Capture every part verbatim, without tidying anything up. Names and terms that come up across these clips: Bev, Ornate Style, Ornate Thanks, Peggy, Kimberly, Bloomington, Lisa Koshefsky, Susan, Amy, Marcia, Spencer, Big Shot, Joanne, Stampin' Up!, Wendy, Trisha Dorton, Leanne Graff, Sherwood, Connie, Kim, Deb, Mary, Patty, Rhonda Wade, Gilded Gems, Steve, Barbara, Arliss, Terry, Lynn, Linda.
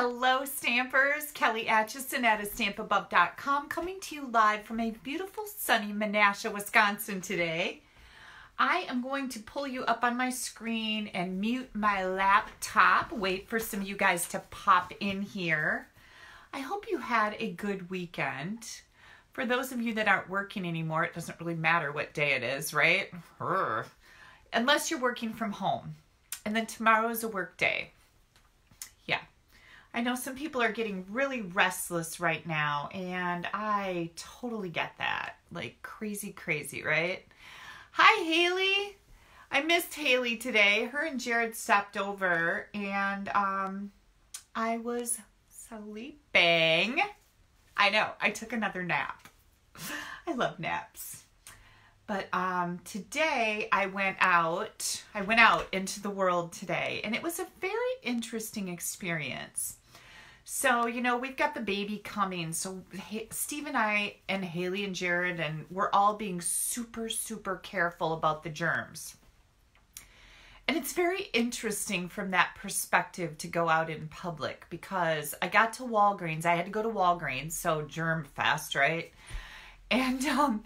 Hello Stampers, Kelly Atchison at a stamp above dot com coming to you live from a beautiful sunny Menasha, Wisconsin today. I am going to pull you up on my screen and mute my laptop, wait for some of you guys to pop in here. I hope you had a good weekend. For those of you that aren't working anymore, it doesn't really matter what day it is, right? Unless you're working from home. And then tomorrow is a work day. Yeah. I know some people are getting really restless right now, and I totally get that. Like crazy, crazy, right? Hi, Haley. I missed Haley today. Her and Jared stopped over, and um, I was sleeping. I know. I took another nap. I love naps. But um, today I went out, I went out into the world today, and it was a very interesting experience. So, you know, we've got the baby coming. So Steve and I and Haley and Jared, and we're all being super, super careful about the germs. And it's very interesting from that perspective to go out in public because I got to Walgreens. I had to go to Walgreens, so germ fest, right? And um,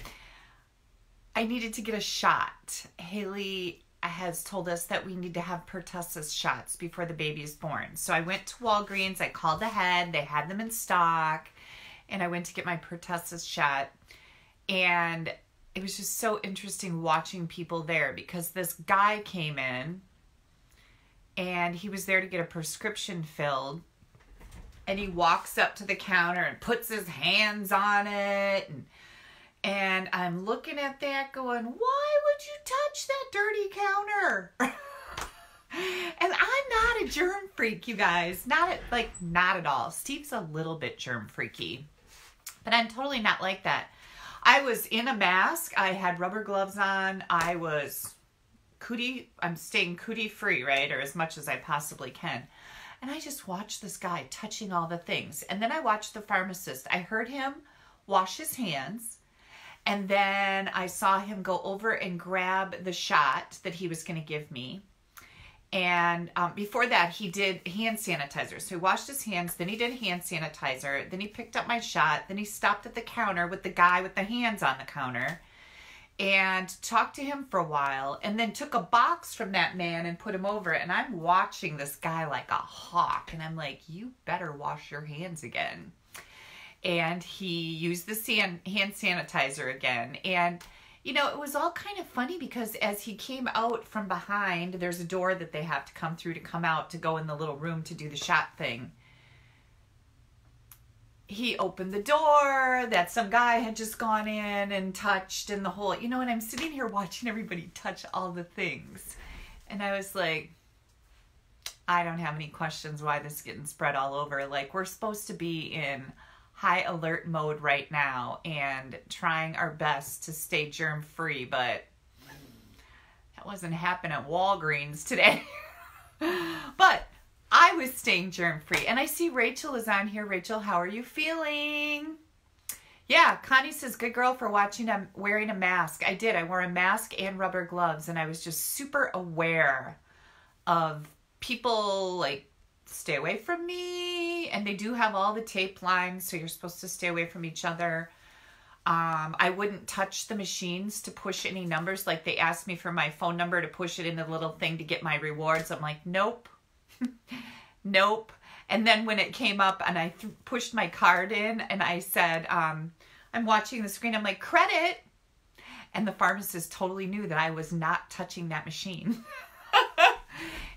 I needed to get a shot. Haley has told us that we need to have pertussis shots before the baby is born. So I went to Walgreens, I called ahead, they had them in stock, and I went to get my pertussis shot. And it was just so interesting watching people there because this guy came in and he was there to get a prescription filled. And he walks up to the counter and puts his hands on it, and And I'm looking at that going, why would you touch that dirty counter? And I'm not a germ freak, you guys. Not at, like, not at all. Steve's a little bit germ freaky. But I'm totally not like that. I was in a mask. I had rubber gloves on. I was cootie. I'm staying cootie free, right? Or as much as I possibly can. And I just watched this guy touching all the things. And then I watched the pharmacist. I heard him wash his hands. And then I saw him go over and grab the shot that he was going to give me. And um, before that, he did hand sanitizer. So he washed his hands, then he did hand sanitizer, then he picked up my shot, then he stopped at the counter with the guy with the hands on the counter and talked to him for a while, and then took a box from that man and put him over it. And I'm watching this guy like a hawk, and I'm like, you better wash your hands again. And he used the hand sanitizer again. And, you know, it was all kind of funny because as he came out from behind, there's a door that they have to come through to come out to go in the little room to do the shot thing. He opened the door that some guy had just gone in and touched and the whole, you know, and I'm sitting here watching everybody touch all the things. And I was like, I don't have any questions why this is getting spread all over. Like, we're supposed to be in high alert mode right now and trying our best to stay germ free, but that wasn't happening at Walgreens today. But I was staying germ free, and I see Rachel is on here. Rachel, how are you feeling? Yeah, Connie says, good girl for watching. I'm wearing a mask. I did. I wore a mask and rubber gloves, and I was just super aware of people, like, stay away from me. And they do have all the tape lines, so you're supposed to stay away from each other. Um, I wouldn't touch the machines to push any numbers. Like, they asked me for my phone number to push it in the little thing to get my rewards. I'm like, nope. Nope. And then when it came up and I th pushed my card in and I said, um, I'm watching the screen. I'm like, credit. And the pharmacist totally knew that I was not touching that machine.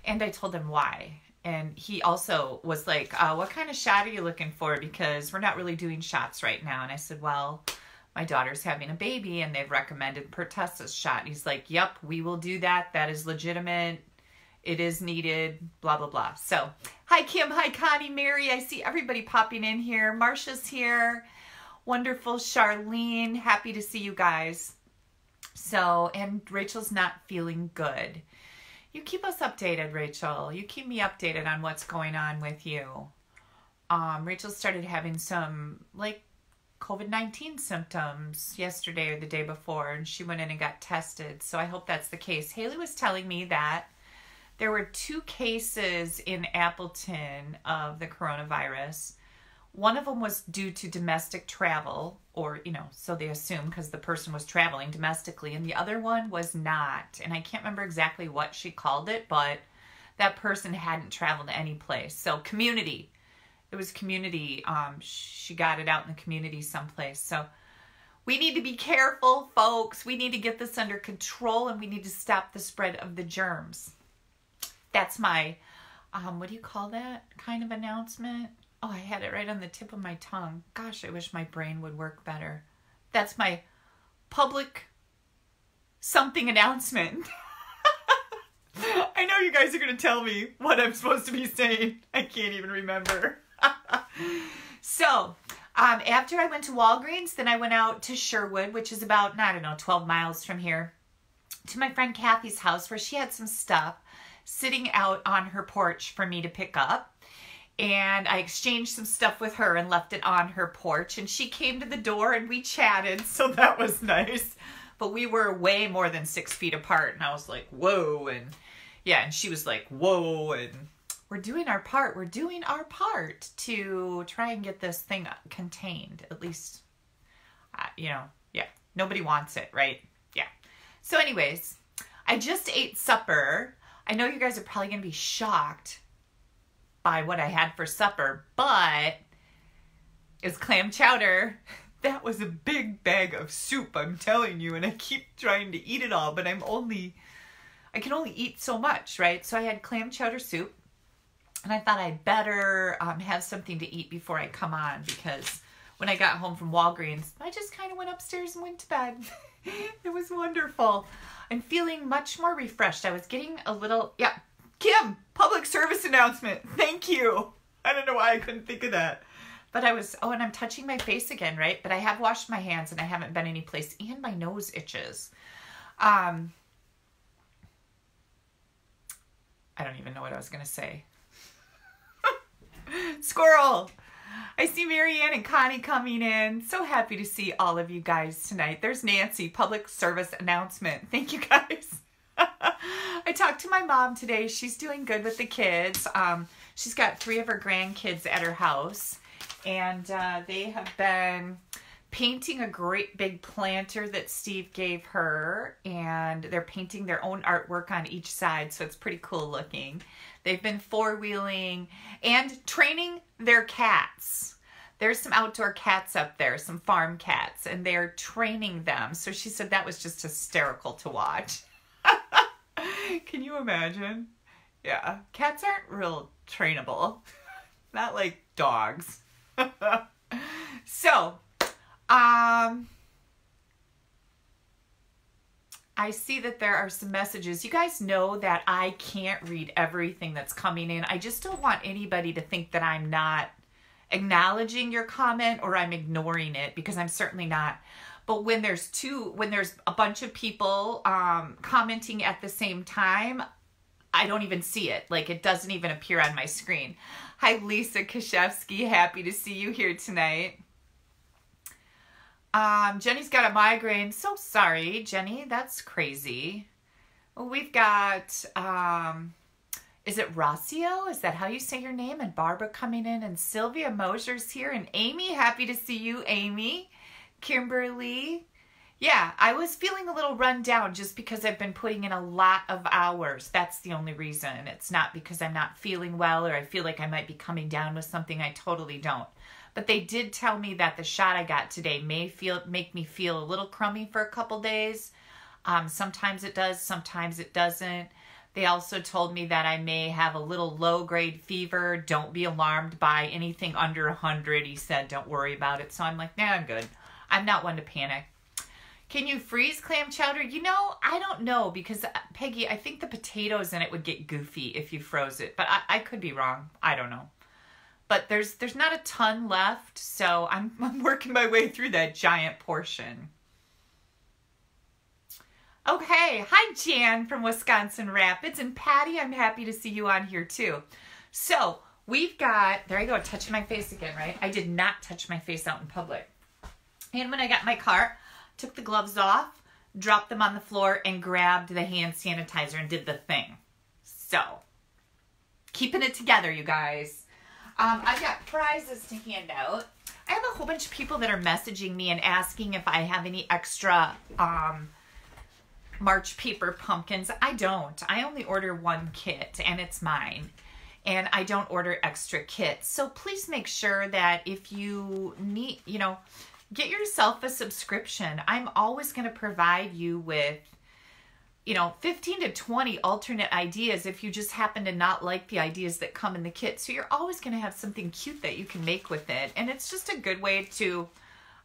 And I told him why. And he also was like, uh, what kind of shot are you looking for? Because we're not really doing shots right now. And I said, well, my daughter's having a baby and they've recommended pertussis shot. And he's like, yep, we will do that. That is legitimate. It is needed, blah, blah, blah. So, hi, Kim. Hi, Connie, Mary. I see everybody popping in here. Marsha's here. Wonderful Charlene. Happy to see you guys. So, and Rachel's not feeling good. You keep us updated, Rachel. You keep me updated on what's going on with you. Um, Rachel started having some, like, COVID nineteen symptoms yesterday or the day before, and she went in and got tested. So I hope that's the case. Haley was telling me that there were two cases in Appleton of the coronavirus. One of them was due to domestic travel, or, you know, so they assumed because the person was traveling domestically, and the other one was not. And I can't remember exactly what she called it, but that person hadn't traveled to any place. So community. It was community. Um, she got it out in the community someplace. So we need to be careful, folks. We need to get this under control, and we need to stop the spread of the germs. That's my, um, what do you call that kind of announcement? Oh, I had it right on the tip of my tongue. Gosh, I wish my brain would work better. That's my public something announcement. I know you guys are going to tell me what I'm supposed to be saying. I can't even remember. So, um, after I went to Walgreens, then I went out to Sherwood, which is about, I don't know, twelve miles from here, to my friend Kathy's house, where she had some stuff sitting out on her porch for me to pick up. And I exchanged some stuff with her and left it on her porch. And she came to the door and we chatted, so that was nice. But we were way more than six feet apart. And I was like, whoa. And yeah, and she was like, whoa. And we're doing our part. We're doing our part to try and get this thing contained. At least, uh, you know, yeah. Nobody wants it, right? Yeah. So anyways, I just ate supper. I know you guys are probably going to be shocked by what I had for supper, but it's clam chowder. That was a big bag of soup, I'm telling you, and I keep trying to eat it all, but I'm only, I can only eat so much, right? So I had clam chowder soup, and I thought I'd better um, have something to eat before I come on, because when I got home from Walgreens, I just kind of went upstairs and went to bed. It was wonderful. I'm feeling much more refreshed. I was getting a little, yeah, Kim, public service announcement. Thank you. I don't know why I couldn't think of that. But I was, oh, and I'm touching my face again, right? But I have washed my hands and I haven't been any place, and my nose itches. Um, I don't even know what I was going to say. Squirrel. I see Marianne and Connie coming in. So happy to see all of you guys tonight. There's Nancy, public service announcement. Thank you guys. I talked to my mom today. She's doing good with the kids. Um, she's got three of her grandkids at her house, and uh, they have been painting a great big planter that Steve gave her, and they're painting their own artwork on each side, so it's pretty cool looking. They've been four-wheeling and training their cats. There's some outdoor cats up there, some farm cats, and they're training them. So she said that was just hysterical to watch. Can you imagine? Yeah. Cats aren't real trainable. Not like dogs. So, um, I see that there are some messages. You guys know that I can't read everything that's coming in. I just don't want anybody to think that I'm not acknowledging your comment or I'm ignoring it, because I'm certainly not. But when there's two, when there's a bunch of people um, commenting at the same time, I don't even see it. Like, it doesn't even appear on my screen. Hi, Lisa Koshefsky. Happy to see you here tonight. Um, Jenny's got a migraine. So sorry, Jenny. That's crazy. Well, we've got, um, is it Rossio? Is that how you say your name? And Barbara coming in. And Sylvia Mosier's here. And Amy. Happy to see you, Amy. Kimberly. Yeah, I was feeling a little run down just because I've been putting in a lot of hours. That's the only reason. It's not because I'm not feeling well or I feel like I might be coming down with something. I totally don't. But they did tell me that the shot I got today may feel make me feel a little crummy for a couple days. Um, sometimes it does, sometimes it doesn't. They also told me that I may have a little low-grade fever. Don't be alarmed by anything under one hundred. He said, don't worry about it. So I'm like, nah, I'm good. I'm not one to panic. Can you freeze clam chowder? You know, I don't know, because, Peggy, I think the potatoes in it would get goofy if you froze it. But I, I could be wrong. I don't know. But there's there's not a ton left, so I'm, I'm working my way through that giant portion. Okay. Hi, Jan from Wisconsin Rapids. And, Patty, I'm happy to see you on here, too. So we've got – there I go, touching my face again, right? I did not touch my face out in public. And when I got my car, took the gloves off, dropped them on the floor, and grabbed the hand sanitizer and did the thing. So, keeping it together, you guys. Um, I've got prizes to hand out. I have a whole bunch of people that are messaging me and asking if I have any extra um, March paper pumpkins. I don't. I only order one kit, and it's mine. And I don't order extra kits. So please make sure that if you need, you know, get yourself a subscription. I'm always going to provide you with, you know, fifteen to twenty alternate ideas if you just happen to not like the ideas that come in the kit. So you're always going to have something cute that you can make with it. And it's just a good way to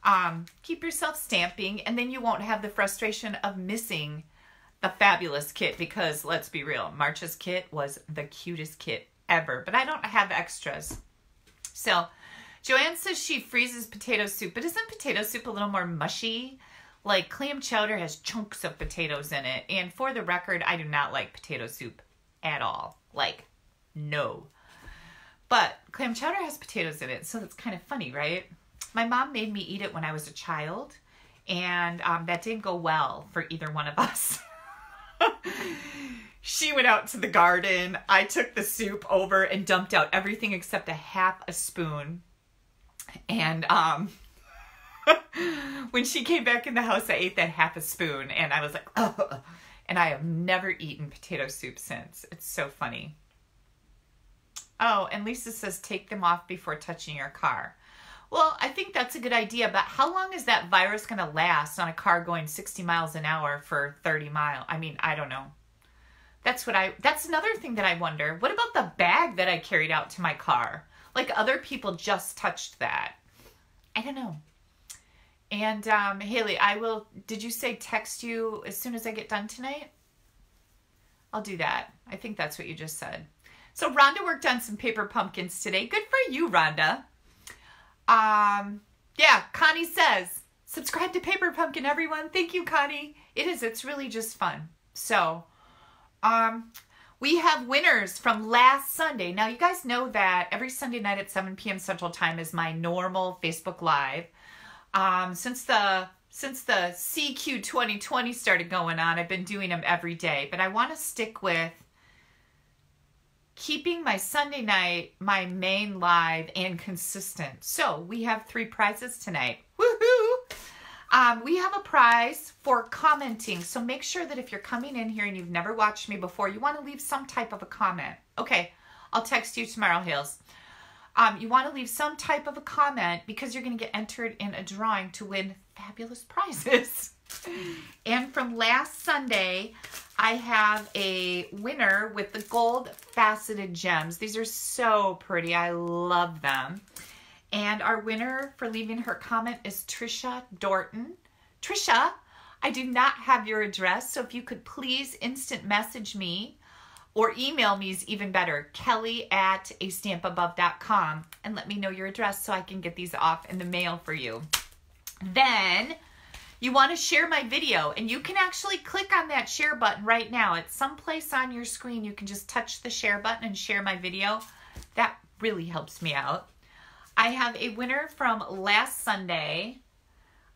um, keep yourself stamping. And then you won't have the frustration of missing the fabulous kit because, let's be real, March's kit was the cutest kit ever. But I don't have extras. So Joanne says she freezes potato soup. But isn't potato soup a little more mushy? Like, clam chowder has chunks of potatoes in it. And for the record, I do not like potato soup at all. Like, no. But clam chowder has potatoes in it, so that's kind of funny, right? My mom made me eat it when I was a child, and um, that didn't go well for either one of us. She went out to the garden. I took the soup over and dumped out everything except a half a spoon. And, um... when she came back in the house, I ate that half a spoon, and I was like, oh, and I have never eaten potato soup since. It's so funny. Oh, and Lisa says, take them off before touching your car. Well, I think that's a good idea, but how long is that virus going to last on a car going sixty miles an hour for thirty miles? I mean, I don't know. That's what I, that's another thing that I wonder. What about the bag that I carried out to my car? Like, other people just touched that. I don't know. And, um, Haley, I will, did you say text you as soon as I get done tonight? I'll do that. I think that's what you just said. So Rhonda worked on some paper pumpkins today. Good for you, Rhonda. Um, yeah, Connie says, subscribe to Paper Pumpkin, everyone. Thank you, Connie. It is, it's really just fun. So, um, we have winners from last Sunday. Now, you guys know that every Sunday night at seven P M Central Time is my normal Facebook Live. Um, since the, since the C Q twenty twenty started going on, I've been doing them every day, but I want to stick with keeping my Sunday night, my main live, and consistent. So we have three prizes tonight. Woohoo! Um, we have a prize for commenting. So make sure that if you're coming in here and you've never watched me before, you want to leave some type of a comment. Okay. I'll text you tomorrow, Hales. Um, you want to leave some type of a comment because you're going to get entered in a drawing to win fabulous prizes. And from last Sunday, I have a winner with the gold faceted gems. These are so pretty. I love them. And our winner for leaving her comment is Trisha Dorton. Trisha, I do not have your address, so if you could please instant message me. Or email me is even better, kelly at a stamp above dot com, and let me know your address so I can get these off in the mail for you. Then you want to share my video, and you can actually click on that share button right now. It's someplace on your screen. You can just touch the share button and share my video. That really helps me out. I have a winner from last Sunday.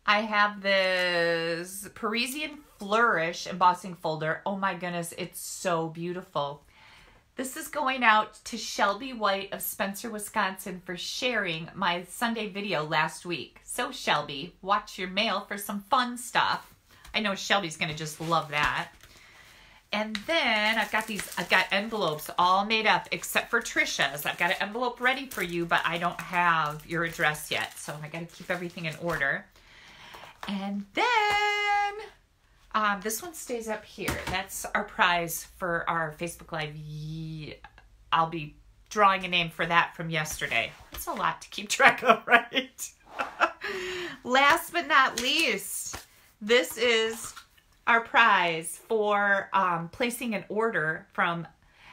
I have this Parisian Flourish embossing folder. Oh my goodness, it's so beautiful. This is going out to Shelby White of Spencer, Wisconsin for sharing my Sunday video last week. So Shelby, watch your mail for some fun stuff. I know Shelby's gonna just love that. And then I've got these, I've got envelopes all made up except for Trisha's. I've got an envelope ready for you, but I don't have your address yet. So I gotta keep everything in order. And then um, this one stays up here. That's our prize for our Facebook Live. I'll be drawing a name for that from yesterday. It's a lot to keep track of, right? Last but not least, this is our prize for um, placing an order from,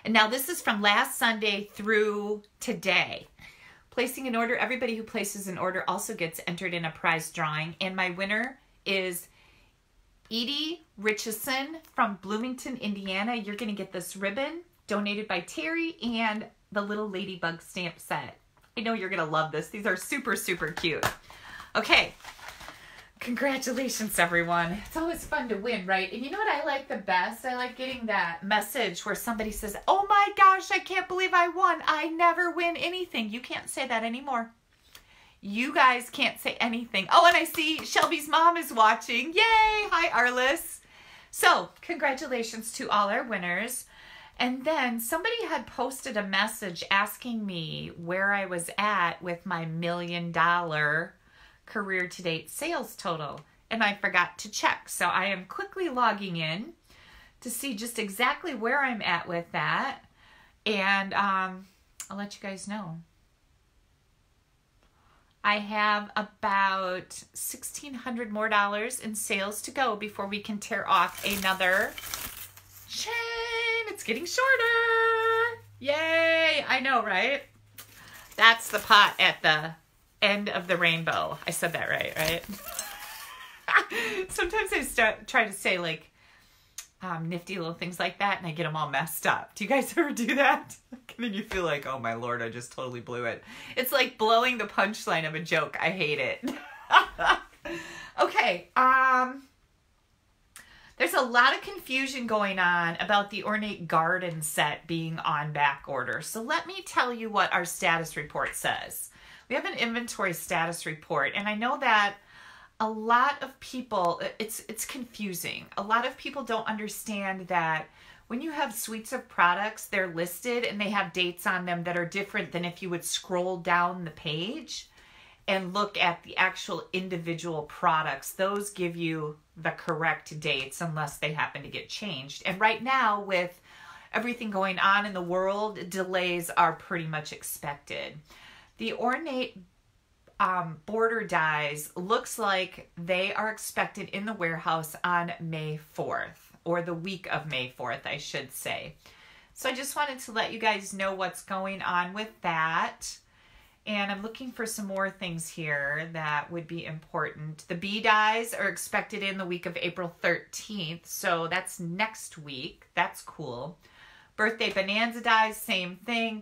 and now this is from last Sunday through today. Placing an order, everybody who places an order also gets entered in a prize drawing. And my winner is Edie Richardson from Bloomington, Indiana. You're going to get this ribbon donated by Terry and the little ladybug stamp set. I know you're going to love this. These are super, super cute. Okay, Congratulations, everyone. It's always fun to win, right? And you know what I like the best? I like getting that message where somebody says, oh my gosh, I can't believe I won. I never win anything. You can't say that anymore. You guys can't say anything. Oh, and I see Shelby's mom is watching. Yay! Hi, Arliss. So, congratulations to all our winners. And then somebody had posted a message asking me where I was at with my million dollar career to date sales total, and I forgot to check. So I am quickly logging in to see just exactly where I'm at with that, and um, I'll let you guys know. I have about sixteen hundred dollars more dollars in sales to go before we can tear off another chain. It's getting shorter. Yay! I know, right? That's the pot at the end of the rainbow. I said that right, right? Sometimes I start, try to say like um, nifty little things like that and I get them all messed up. Do you guys ever do that? And then you feel like, oh my Lord, I just totally blew it. It's like blowing the punchline of a joke. I hate it. Okay. Um, there's a lot of confusion going on about the Ornate Garden set being on back order. So let me tell you what our status report says. We have an inventory status report, and I know that a lot of people, it's it's confusing. A lot of people don't understand that when you have suites of products, they're listed and they have dates on them that are different than if you would scroll down the page and look at the actual individual products. Those give you the correct dates unless they happen to get changed. And right now, with everything going on in the world, delays are pretty much expected. The Ornate um, border dies looks like they are expected in the warehouse on May fourth, or the week of May fourth, I should say. So I just wanted to let you guys know what's going on with that. And I'm looking for some more things here that would be important. The bee dies are expected in the week of April thirteenth, so that's next week. That's cool. Birthday bonanza dies, same thing.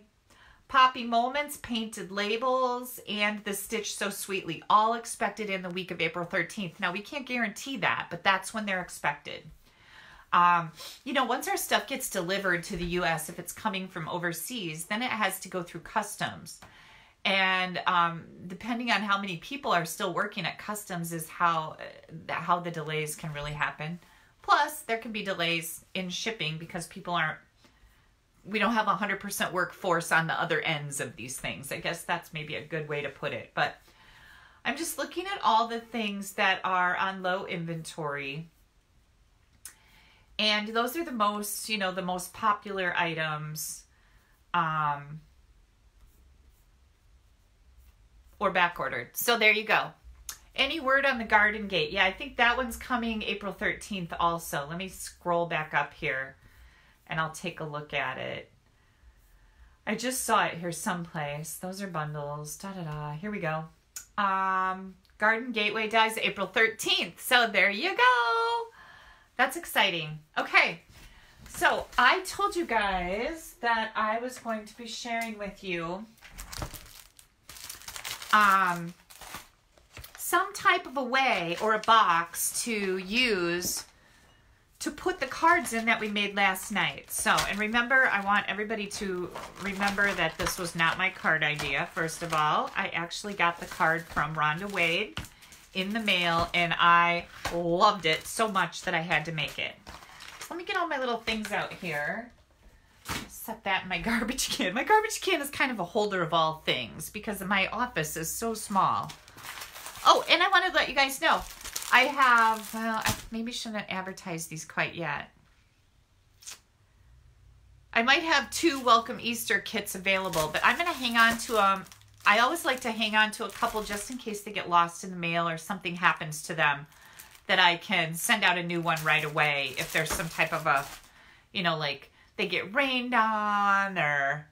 Poppy Moments, Painted Labels, and The Stitch So Sweetly, all expected in the week of April thirteenth. Now, we can't guarantee that, but that's when they're expected. Um, you know, once our stuff gets delivered to the U S, if it's coming from overseas, then it has to go through customs. And um, depending on how many people are still working at customs is how, uh, how the delays can really happen. Plus, there can be delays in shipping because people aren't we don't have a hundred percent workforce on the other ends of these things. I guess that's maybe a good way to put it, but I'm just looking at all the things that are on low inventory. And those are the most, you know, the most popular items, um, or back ordered. So there you go. Any word on the garden gate? Yeah, I think that one's coming April thirteenth also. Let me scroll back up here. And I'll take a look at it. I just saw it here someplace. Those are bundles. Da da da. Here we go. Um, Garden Gateway dies April thirteenth. So there you go. That's exciting. Okay. So I told you guys that I was going to be sharing with you um, some type of a way or a box to use to put the cards in that we made last night. So, and remember, I want everybody to remember that this was not my card idea, first of all. I actually got the card from Rhonda Wade in the mail, and I loved it so much that I had to make it. Let me get all my little things out here. Set that in my garbage can. My garbage can is kind of a holder of all things because my office is so small. Oh, and I want to let you guys know, I have, well, I maybe shouldn't advertise these quite yet. I might have two Welcome Easter kits available, but I'm going to hang on to them. I always like to hang on to a couple just in case they get lost in the mail or something happens to them, that I can send out a new one right away if there's some type of a, you know, like they get rained on or...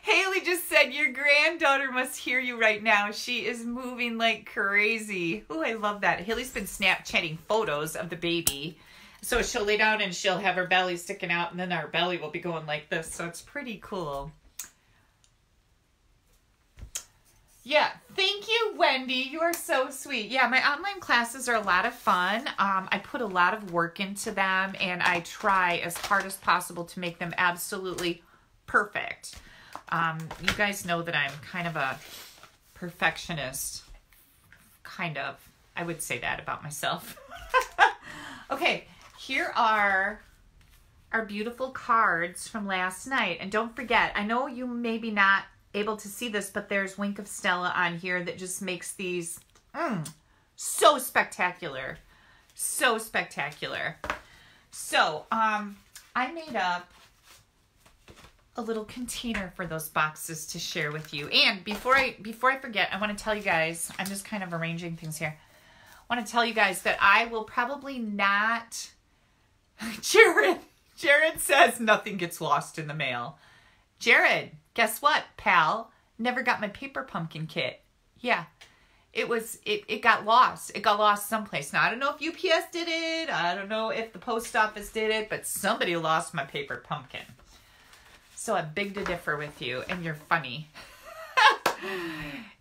Haley just said, your granddaughter must hear you right now. She is moving like crazy. Oh, I love that. Haley's been Snapchatting photos of the baby. So she'll lay down and she'll have her belly sticking out, and then our belly will be going like this. So it's pretty cool. Yeah, thank you, Wendy. You are so sweet. Yeah, my online classes are a lot of fun. Um, I put a lot of work into them, and I try as hard as possible to make them absolutely perfect. Um, you guys know that I'm kind of a perfectionist. Kind of. I would say that about myself. Okay, here are our beautiful cards from last night. And don't forget, I know you maybe not able to see this, but there's Wink of Stella on here that just makes these mm, so spectacular, so spectacular. So um, I made up a little container for those boxes to share with you. And before I before I forget, I want to tell you guys, I'm just kind of arranging things here. I want to tell you guys that I will probably not. Jared, Jared says nothing gets lost in the mail. Jared. Guess what, pal? Never got my Paper Pumpkin kit. Yeah, it was, it, it got lost. It got lost someplace. Now, I don't know if U P S did it. I don't know if the post office did it, but somebody lost my Paper Pumpkin. So I'm big to differ with you, and you're funny.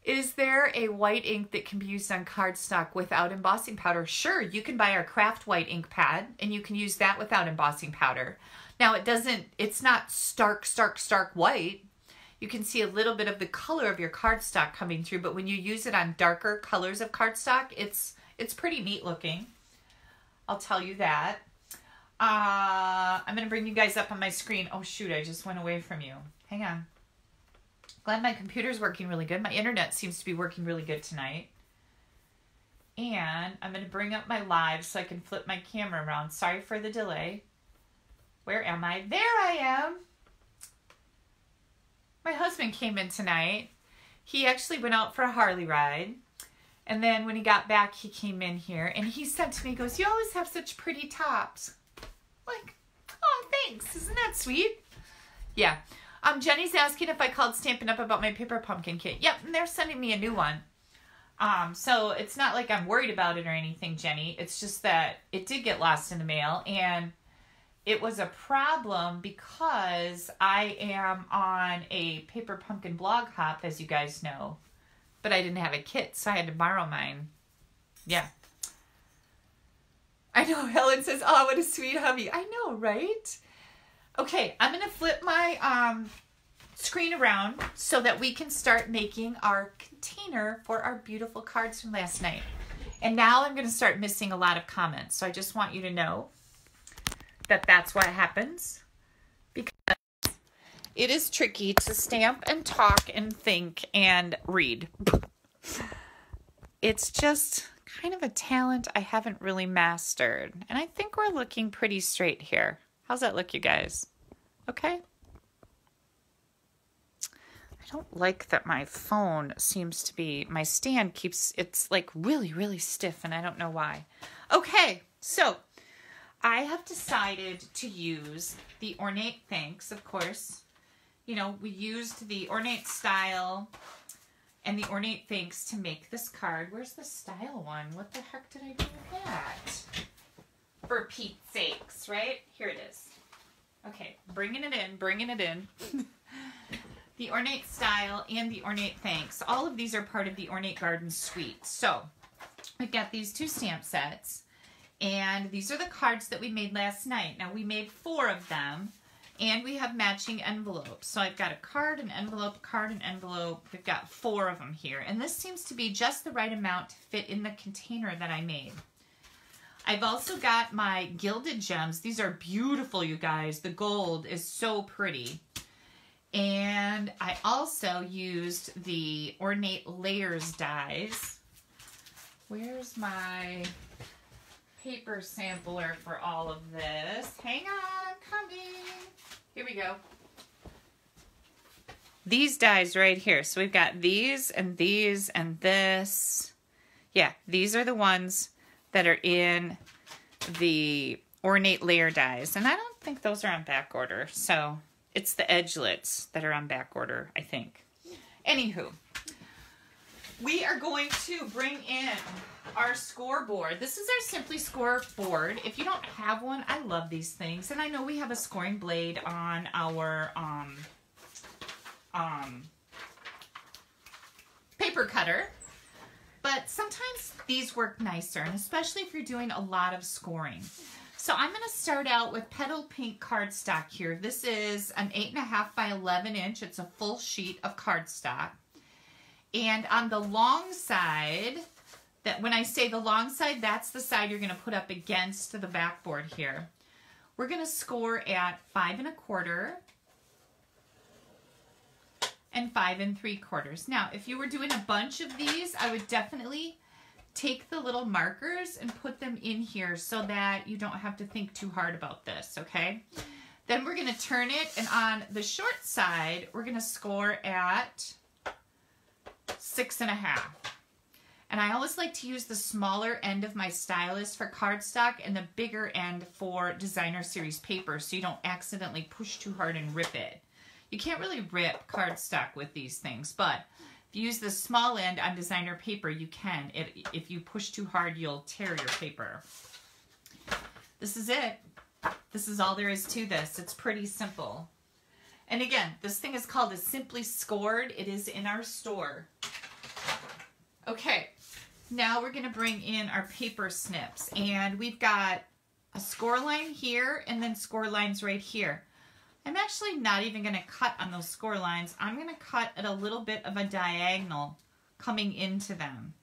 Is there a white ink that can be used on cardstock without embossing powder? Sure, you can buy our craft white ink pad, and you can use that without embossing powder. Now, it doesn't, it's not stark, stark, stark white. You can see a little bit of the color of your cardstock coming through, but when you use it on darker colors of cardstock, it's it's pretty neat looking. I'll tell you that. Uh, I'm going to bring you guys up on my screen. Oh, shoot, I just went away from you. Hang on. Glad my computer's working really good. My internet seems to be working really good tonight. And I'm going to bring up my live so I can flip my camera around. Sorry for the delay. Where am I? There I am. My husband came in tonight. He actually went out for a Harley ride. And then when he got back, he came in here. And he said to me, he goes, you always have such pretty tops. Like, oh, thanks. Isn't that sweet? Yeah. Um, Jenny's asking if I called Stampin' Up! About my Paper Pumpkin kit. Yep, and they're sending me a new one. Um, so it's not like I'm worried about it or anything, Jenny. It's just that it did get lost in the mail. And it was a problem because I am on a Paper Pumpkin blog hop, as you guys know. But I didn't have a kit, so I had to borrow mine. Yeah. I know, Helen says, oh, what a sweet hubby. I know, right? Okay, I'm going to flip my um, screen around so that we can start making our container for our beautiful cards from last night. And now I'm going to start missing a lot of comments, so I just want you to know that that's what happens, because it is tricky to stamp and talk and think and read. It's just kind of a talent I haven't really mastered. And I think we're looking pretty straight here. How's that look, you guys? Okay. I don't like that my phone seems to be, my stand keeps, it's like really, really stiff, and I don't know why. Okay, so I have decided to use the Ornate Thanks, of course. You know, we used the Ornate Style and the Ornate Thanks to make this card. Where's the Style one? What the heck did I do with that? For Pete's sakes, right? Here it is. Okay, bringing it in, bringing it in. The Ornate Style and the Ornate Thanks. All of these are part of the Ornate Garden Suite. So, we've got these two stamp sets. And these are the cards that we made last night. Now, we made four of them, and we have matching envelopes. So I've got a card, an envelope, card, an envelope. We've got four of them here. And this seems to be just the right amount to fit in the container that I made. I've also got my Gilded Gems. These are beautiful, you guys. The gold is so pretty. And I also used the Ornate Layers dies. Where's my paper sampler for all of this? Hang on, I'm coming. Here we go. These dies right here. So we've got these and these and this. Yeah, these are the ones that are in the Ornate Layer dies. And I don't think those are on back order. So it's the edgelets that are on back order, I think. Anywho, we are going to bring in our scoreboard. This is our Simply Score board. If you don't have one, I love these things. And I know we have a scoring blade on our um, um, paper paper cutter, but sometimes these work nicer, and especially if you're doing a lot of scoring. So I'm going to start out with Petal Pink cardstock here. This is an eight and a half by eleven inch. It's a full sheet of cardstock. And on the long side, that when I say the long side, that's the side you're going to put up against the backboard here. We're going to score at five and a quarter and five and three quarters. Now, if you were doing a bunch of these, I would definitely take the little markers and put them in here so that you don't have to think too hard about this, okay? Then we're gonna turn it, and on the short side, we're gonna score at six and a half. And I always like to use the smaller end of my stylus for cardstock and the bigger end for designer series paper so you don't accidentally push too hard and rip it. You can't really rip cardstock with these things, but if you use the small end on designer paper, you can. It, if you push too hard, you'll tear your paper. This is it. This is all there is to this. It's pretty simple. And again, this thing is called a Simply Scored. It is in our store. Okay, now we're gonna bring in our paper snips, and we've got a score line here and then score lines right here. I'm actually not even going to cut on those score lines. I'm going to cut at a little bit of a diagonal coming into them.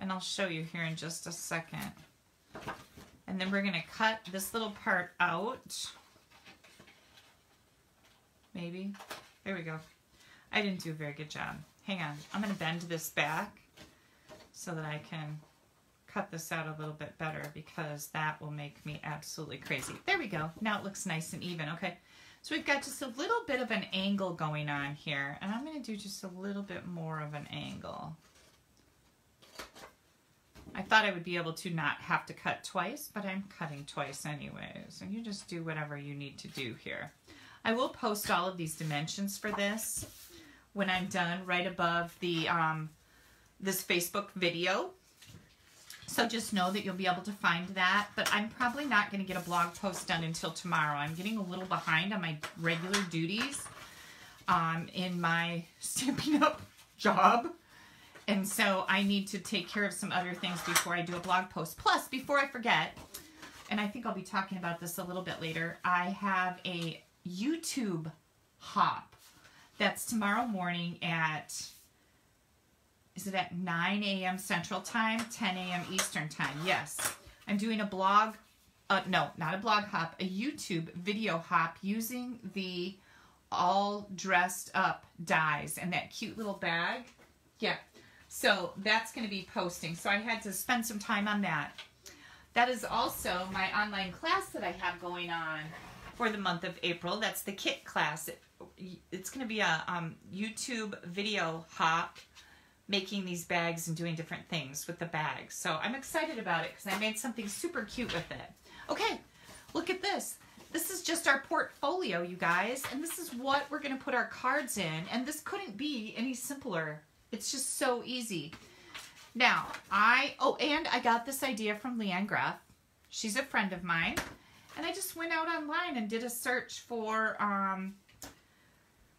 And I'll show you here in just a second. And then we're going to cut this little part out. Maybe. There we go. I didn't do a very good job. Hang on. I'm going to bend this back so that I can cut this out a little bit better because that will make me absolutely crazy. There we go. Now it looks nice and even. Okay. So we've got just a little bit of an angle going on here, and I'm going to do just a little bit more of an angle. I thought I would be able to not have to cut twice, but I'm cutting twice anyways, and you just do whatever you need to do here. I will post all of these dimensions for this when I'm done right above the um, this Facebook video, so just know that you'll be able to find that, but I'm probably not going to get a blog post done until tomorrow. I'm getting a little behind on my regular duties um, in my Stampin' Up! Job, and so I need to take care of some other things before I do a blog post. Plus, before I forget, and I think I'll be talking about this a little bit later, I have a YouTube hop that's tomorrow morning at... Is it at nine A M Central Time, ten A M Eastern Time? Yes. I'm doing a blog, uh, no, not a blog hop, a YouTube video hop using the all dressed up dies and that cute little bag. Yeah. So that's going to be posting. So I had to spend some time on that. That is also my online class that I have going on for the month of April. That's the Kit class. It, it's going to be a um, YouTube video hop, making these bags and doing different things with the bags. So I'm excited about it because I made something super cute with it. Okay, look at this. This is just our portfolio, you guys, and this is what we're gonna put our cards in, and this couldn't be any simpler. It's just so easy. Now, I, oh, and I got this idea from Leanne Graff. She's a friend of mine, and I just went out online and did a search for, um,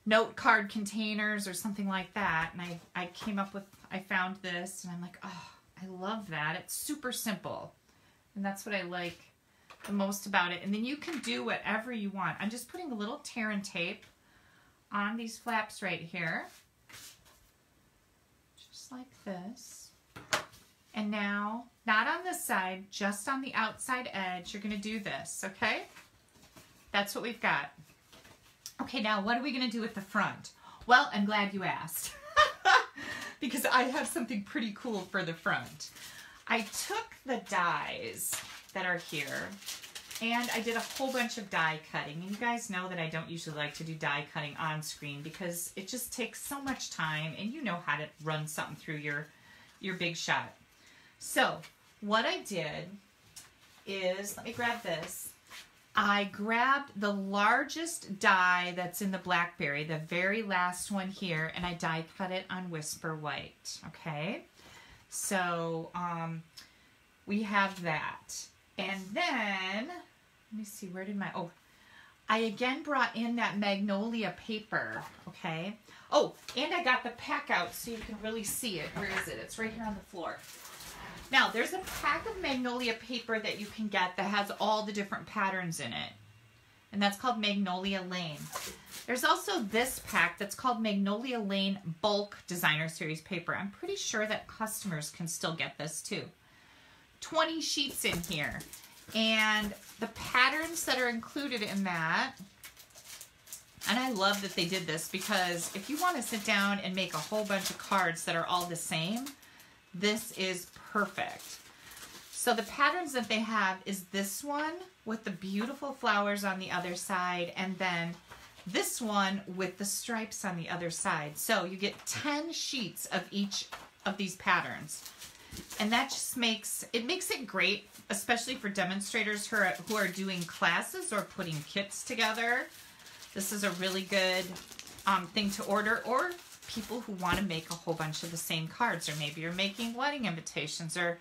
note card containers or something like that, and I, I came up with, I found this, and I'm like, oh, I love that. It's super simple, and that's what I like the most about it. And then you can do whatever you want. I'm just putting a little tear and tape on these flaps right here, just like this. And now, not on this side, just on the outside edge, you're going to do this, okay? That's what we've got. Okay, now what are we going to do at the front? Well, I'm glad you asked because I have something pretty cool for the front. I took the dies that are here and I did a whole bunch of die cutting. And you guys know that I don't usually like to do die cutting on screen because it just takes so much time, and you know how to run something through your, your big shot. So what I did is, let me grab this. I grabbed the largest die that's in the Blackberry, the very last one here, and I die cut it on Whisper White, okay? So um, we have that. And then, let me see, where did my, oh, I again brought in that magnolia paper, okay? Oh, and I got the pack out so you can really see it. Where is it? It's right here on the floor. Now, there's a pack of magnolia paper that you can get that has all the different patterns in it. And that's called Magnolia Lane. There's also this pack that's called Magnolia Lane Bulk Designer Series Paper. I'm pretty sure that customers can still get this too. twenty sheets in here. And the patterns that are included in that, and I love that they did this because if you want to sit down and make a whole bunch of cards that are all the same, this is perfect. So the patterns that they have is this one with the beautiful flowers on the other side, and then this one with the stripes on the other side. So you get ten sheets of each of these patterns. And that just makes, it makes it great, especially for demonstrators who are, who are doing classes or putting kits together. This is a really good um, thing to order, or people who want to make a whole bunch of the same cards, or maybe you're making wedding invitations or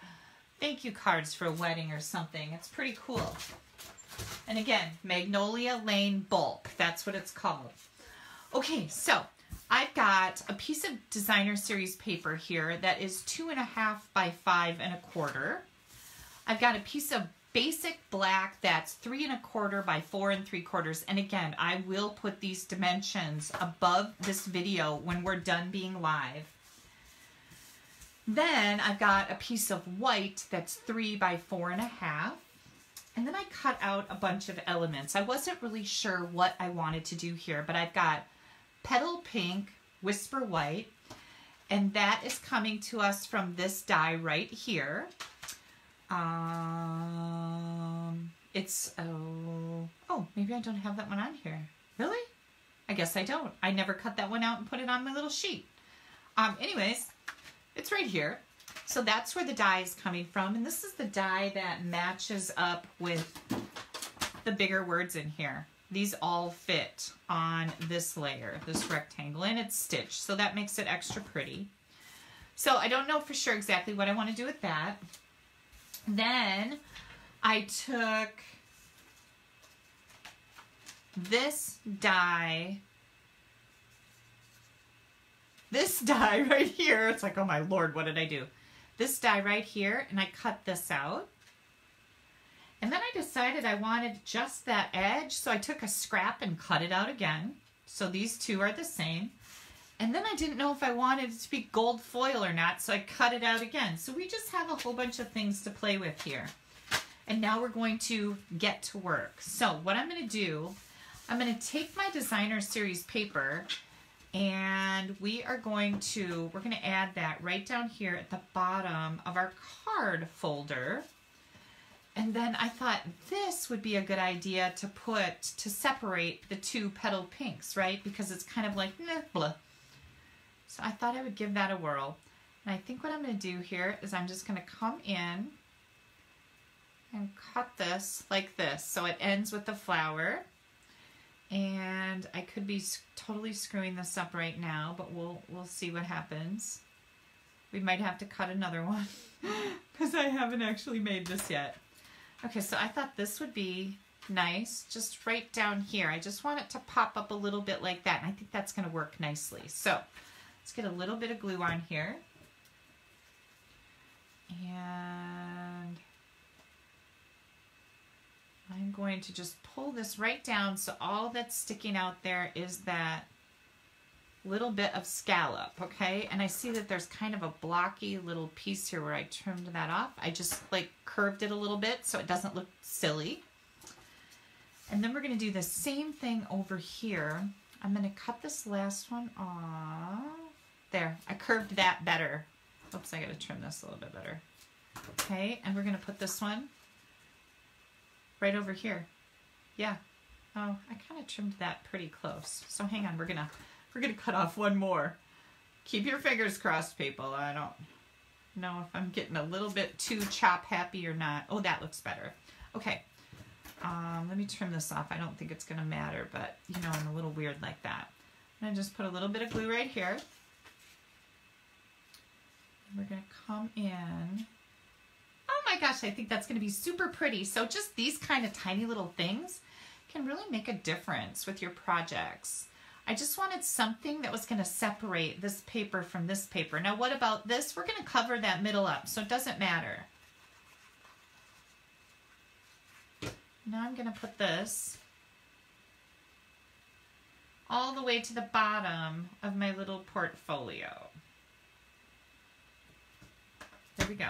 thank you cards for a wedding or something. It's pretty cool. And again, Magnolia Lane Bulk, that's what it's called. Okay, so I've got a piece of designer series paper here that is two and a half by five and a quarter. I've got a piece of basic black that's three and a quarter by four and three quarters. And again, I will put these dimensions above this video when we're done being live. Then I've got a piece of white that's three by four and a half. And then I cut out a bunch of elements. I wasn't really sure what I wanted to do here, but I've got Petal Pink, Whisper White, and that is coming to us from this die right here. Um, it's, oh, oh, maybe I don't have that one on here. Really? I guess I don't. I never cut that one out and put it on my little sheet. Um, anyways, it's right here. So that's where the die is coming from, and this is the die that matches up with the bigger words in here. These all fit on this layer, this rectangle, and it's stitched, so that makes it extra pretty. So I don't know for sure exactly what I want to do with that. Then I took this die, this die right here. It's like, oh my Lord, what did I do? This die right here, and I cut this out. And then I decided I wanted just that edge, so I took a scrap and cut it out again. So these two are the same. And then I didn't know if I wanted it to be gold foil or not, so I cut it out again. So we just have a whole bunch of things to play with here. And now we're going to get to work. So what I'm going to do, I'm going to take my designer series paper, and we are going to, we're going to add that right down here at the bottom of our card folder. And then I thought this would be a good idea to put, to separate the two Petal Pinks, right? Because it's kind of like, nah, blah. So I thought I would give that a whirl. And I think what I'm going to do here is I'm just going to come in and cut this like this. So it ends with the flower. And I could be totally screwing this up right now, but we'll, we'll see what happens. We might have to cut another one because I haven't actually made this yet. Okay, so I thought this would be nice, just right down here. I just want it to pop up a little bit like that, and I think that's going to work nicely. So let's get a little bit of glue on here. And I'm going to just pull this right down so all that's sticking out there is that little bit of scallop, okay? And I see that there's kind of a blocky little piece here where I trimmed that off. I just like curved it a little bit so it doesn't look silly. And then we're going to do the same thing over here. I'm going to cut this last one off. There, I curved that better. Oops, I got to trim this a little bit better. Okay, and we're going to put this one right over here. Yeah. Oh, I kind of trimmed that pretty close. So hang on, we're going to We're going to cut off one more. Keep your fingers crossed, people. I don't know if I'm getting a little bit too chop happy or not. Oh, that looks better. Okay. Um, let me trim this off. I don't think it's going to matter, but, you know, I'm a little weird like that. I'm going to just put a little bit of glue right here. And we're going to come in. Oh, my gosh, I think that's going to be super pretty. So just these kind of tiny little things can really make a difference with your projects. I just wanted something that was going to separate this paper from this paper. Now what about this? We're going to cover that middle up, so it doesn't matter. Now I'm going to put this all the way to the bottom of my little portfolio. There we go.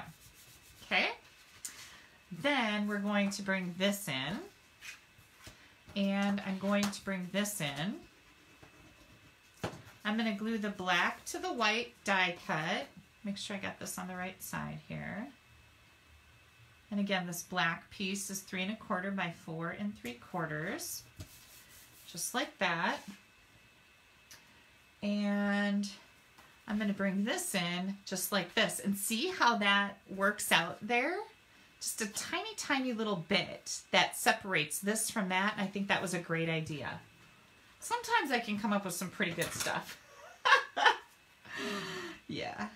Okay. Then we're going to bring this in, and I'm going to bring this in. I'm going to glue the black to the white die cut. Make sure I got this on the right side here. And again, this black piece is three and a quarter by four and three quarters, just like that. And I'm going to bring this in just like this, and see how that works out there. Just a tiny, tiny little bit that separates this from that. I think that was a great idea. Sometimes I can come up with some pretty good stuff. Yeah.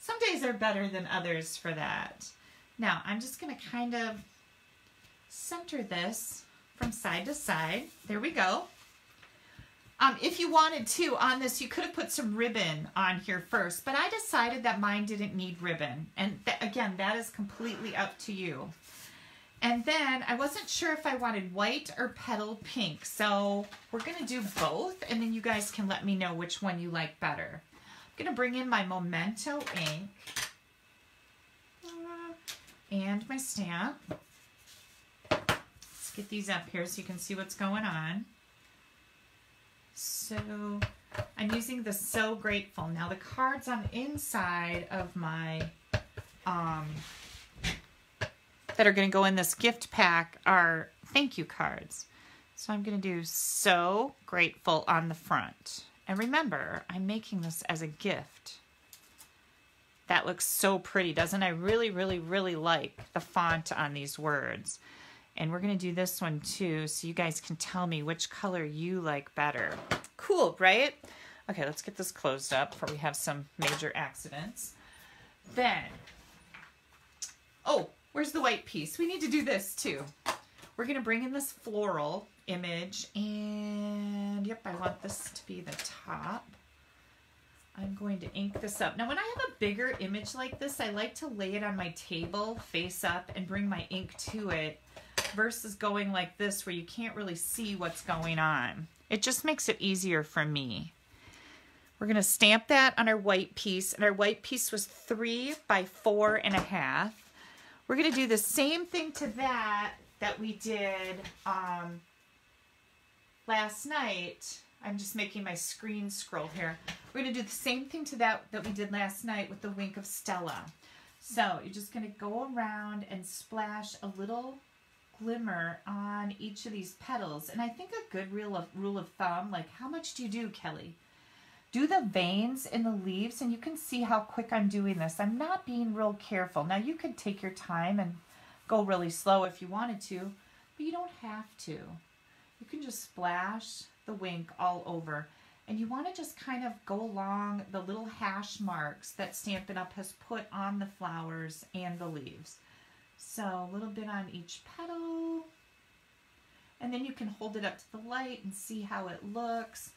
Some days are better than others for that. Now, I'm just going to kind of center this from side to side. There we go. Um, if you wanted to on this, you could have put some ribbon on here first, but I decided that mine didn't need ribbon. And th- again, that is completely up to you. And then I wasn't sure if I wanted white or petal pink. So we're going to do both, and then you guys can let me know which one you like better. I'm going to bring in my Memento ink and my stamp. Let's get these up here so you can see what's going on. So I'm using the So Grateful. Now the card's on the inside of my, um, that are going to go in this gift pack are thank you cards. So I'm going to do So Grateful on the front. And remember, I'm making this as a gift. That looks so pretty, doesn't it? I really, really, really like the font on these words. And we're going to do this one too, so you guys can tell me which color you like better. Cool, right? Okay, let's get this closed up before we have some major accidents. Then, oh, where's the white piece? We need to do this too. We're going to bring in this floral image, and yep, I want this to be the top. I'm going to ink this up. Now, when I have a bigger image like this, I like to lay it on my table face up and bring my ink to it, versus going like this where you can't really see what's going on. It just makes it easier for me. We're going to stamp that on our white piece, and our white piece was three by four and a half. We're going to do the same thing to that that we did um, last night. I'm just making my screen scroll here. We're going to do the same thing to that that we did last night with the Wink of Stella. So you're just going to go around and splash a little glimmer on each of these petals. And I think a good rule of, rule of thumb, like how much do you do, Kelly? Do the veins in the leaves, and you can see how quick I'm doing this. I'm not being real careful. Now you could take your time and go really slow if you wanted to, but you don't have to. You can just splash the wink all over, and you want to just kind of go along the little hash marks that Stampin' Up! Has put on the flowers and the leaves. So a little bit on each petal, and then you can hold it up to the light and see how it looks.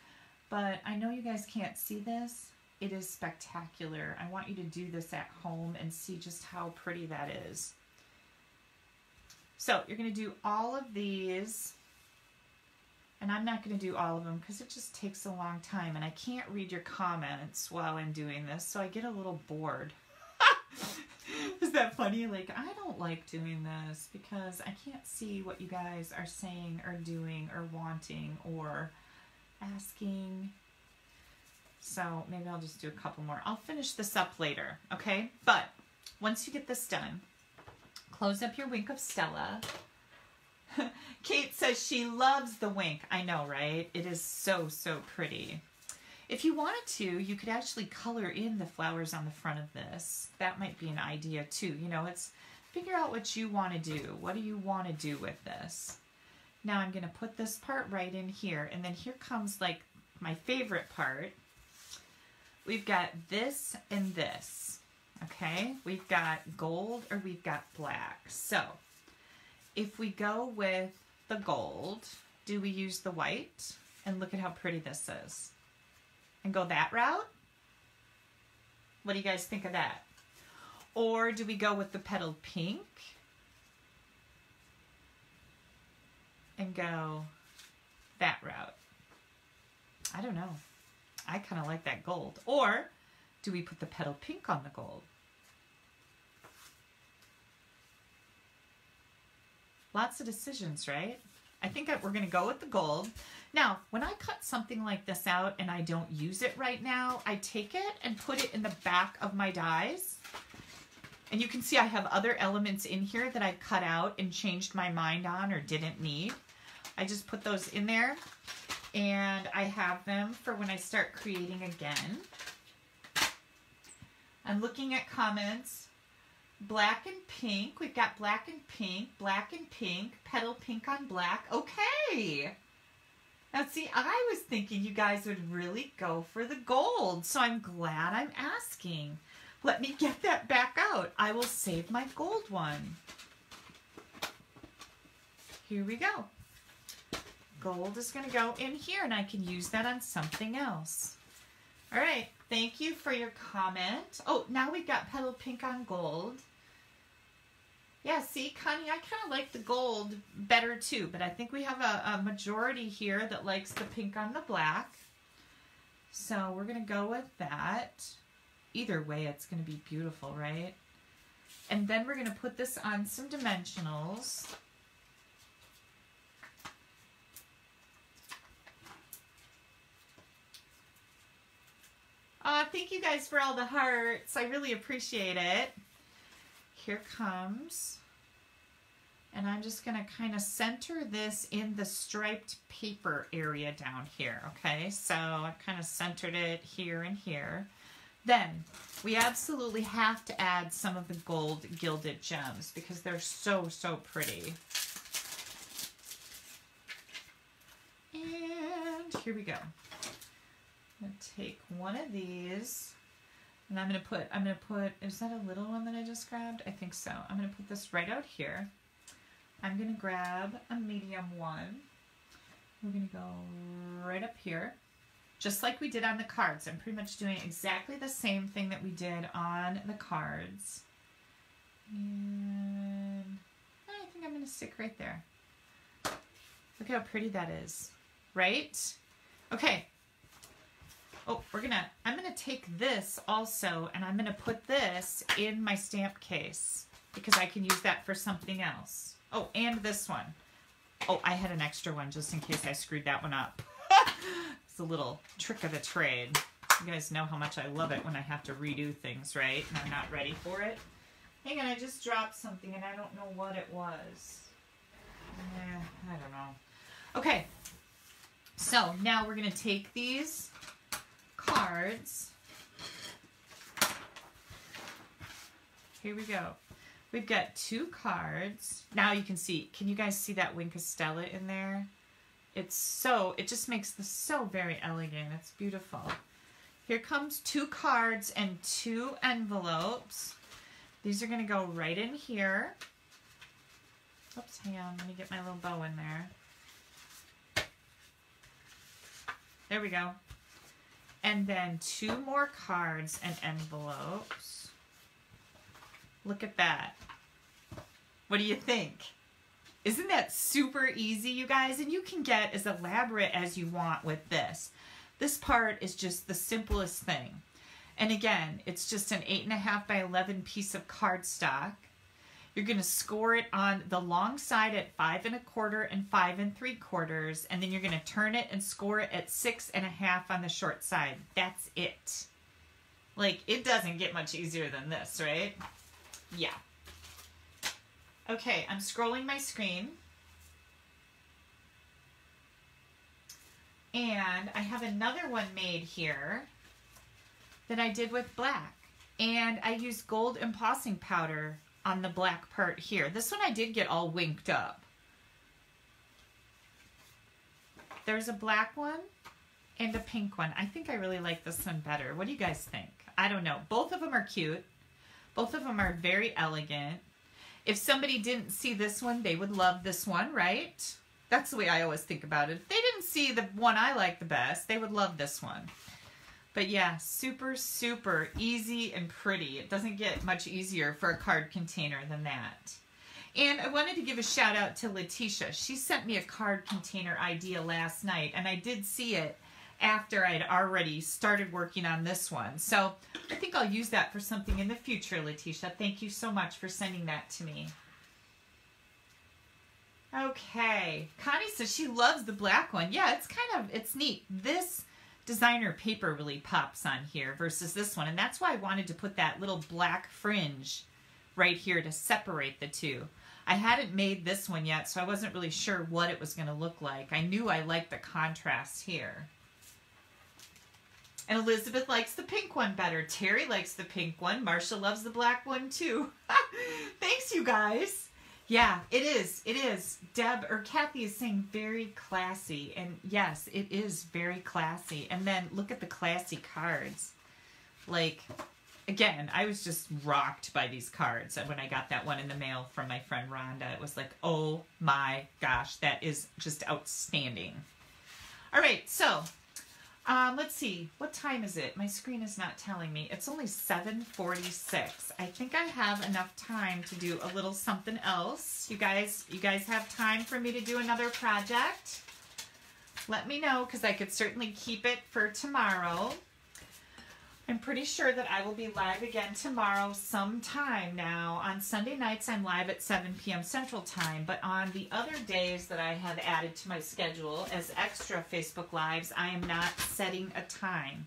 But I know you guys can't see this. It is spectacular. I want you to do this at home and see just how pretty that is. So you're going to do all of these, and I'm not going to do all of them because it just takes a long time, and I can't read your comments while I'm doing this, so I get a little bored. Is that funny? Like, I don't like doing this because I can't see what you guys are saying or doing or wanting or asking. So maybe I'll just do a couple more. I'll finish this up later, okay? But once you get this done, close up your Wink of Stella. Kate says she loves the wink. I know, right? It is so, so pretty. If you wanted to, you could actually color in the flowers on the front of this. That might be an idea too. You know, it's figure out what you want to do. What do you want to do with this? Now I'm going to put this part right in here. And then here comes like my favorite part. We've got this and this. Okay. We've got gold or we've got black. So if we go with the gold, do we use the white? And look at how pretty this is. And go that route? What do you guys think of that? Or do we go with the petaled pink? And go that route? I don't know. I kind of like that gold. Or do we put the petal pink on the gold? Lots of decisions, right? I think that we're going to go with the gold. Now, when I cut something like this out and I don't use it right now, I take it and put it in the back of my dies. And you can see I have other elements in here that I cut out and changed my mind on or didn't need. I just put those in there and I have them for when I start creating again. I'm looking at comments. Black and pink. We've got black and pink, black and pink, petal pink on black. Okay. Now see, I was thinking you guys would really go for the gold, so I'm glad I'm asking. Let me get that back out. I will save my gold one. Here we go. Gold is going to go in here, and I can use that on something else. All right. Thank you for your comment. Oh, now we've got petal pink on gold. Yeah, see, Connie, I kind of like the gold better too, but I think we have a, a majority here that likes the pink on the black. So we're going to go with that. Either way, it's going to be beautiful, right? And then we're going to put this on some dimensionals. Uh, thank you guys for all the hearts. I really appreciate it. Here comes. And I'm just going to kind of center this in the striped paper area down here. Okay, so I've kind of centered it here and here. Then we absolutely have to add some of the gold gilded gems because they're so, so pretty. And here we go. I'm gonna take one of these and I'm gonna put, I'm gonna put, is that a little one that I just grabbed? I think so. I'm gonna put this right out here. I'm gonna grab a medium one. We're gonna go right up here, just like we did on the cards. I'm pretty much doing exactly the same thing that we did on the cards. And I think I'm gonna stick right there. Look how pretty that is, right? Okay. Oh, we're gonna, I'm gonna take this also and I'm gonna put this in my stamp case because I can use that for something else. Oh, and this one. Oh, I had an extra one just in case I screwed that one up. It's a little trick of the trade. You guys know how much I love it when I have to redo things, right? And I'm not ready for it. Hang on, I just dropped something and I don't know what it was. Eh, I don't know. Okay, so now we're gonna take these cards. Here we go. We've got two cards. Now you can see, can you guys see that Wincostella in there? It's so, it just makes this so very elegant. It's beautiful. Here comes two cards and two envelopes. These are going to go right in here. Oops, hang on. Let me get my little bow in there. There we go. And then two more cards and envelopes. Look at that. What do you think? Isn't that super easy, you guys? And you can get as elaborate as you want with this. This part is just the simplest thing. And again, it's just an eight and a half by eleven piece of cardstock. You're gonna score it on the long side at five and a quarter and five and three quarters, and then you're gonna turn it and score it at six and a half on the short side. That's it. Like, it doesn't get much easier than this, right? Yeah. Okay, I'm scrolling my screen. And I have another one made here that I did with black. And I used gold embossing powder on the black part here. This one I did get all winked up. There's a black one and a pink one. I think I really like this one better. What do you guys think? I don't know. Both of them are cute. Both of them are very elegant. If somebody didn't see this one, they would love this one, right? That's the way I always think about it. If they didn't see the one I like the best, they would love this one. But yeah, super, super easy and pretty. It doesn't get much easier for a card container than that. And I wanted to give a shout out to Letitia. She sent me a card container idea last night, and I did see it after I had already started working on this one. So I think I'll use that for something in the future, Letitia. Thank you so much for sending that to me. Okay, Connie says she loves the black one. Yeah, it's kind of, it's neat. This designer paper really pops on here versus this one. And that's why I wanted to put that little black fringe right here to separate the two. I hadn't made this one yet, so I wasn't really sure what it was going to look like. I knew I liked the contrast here. And Elizabeth likes the pink one better. Terry likes the pink one. Marcia loves the black one too. Thanks, you guys. Yeah, it is. It is. Deb or Kathy is saying very classy. And yes, it is very classy. And then look at the classy cards. Like, again, I was just rocked by these cards when I got that one in the mail from my friend Rhonda. It was like, oh my gosh, that is just outstanding. All right, so um, let's see. What time is it? My screen is not telling me. It's only seven forty-six. I think I have enough time to do a little something else. You guys, you guys have time for me to do another project? Let me know, because I could certainly keep it for tomorrow. I'm pretty sure that I will be live again tomorrow sometime now. On Sunday nights, I'm live at seven p m Central Time, but on the other days that I have added to my schedule as extra Facebook Lives, I am not setting a time.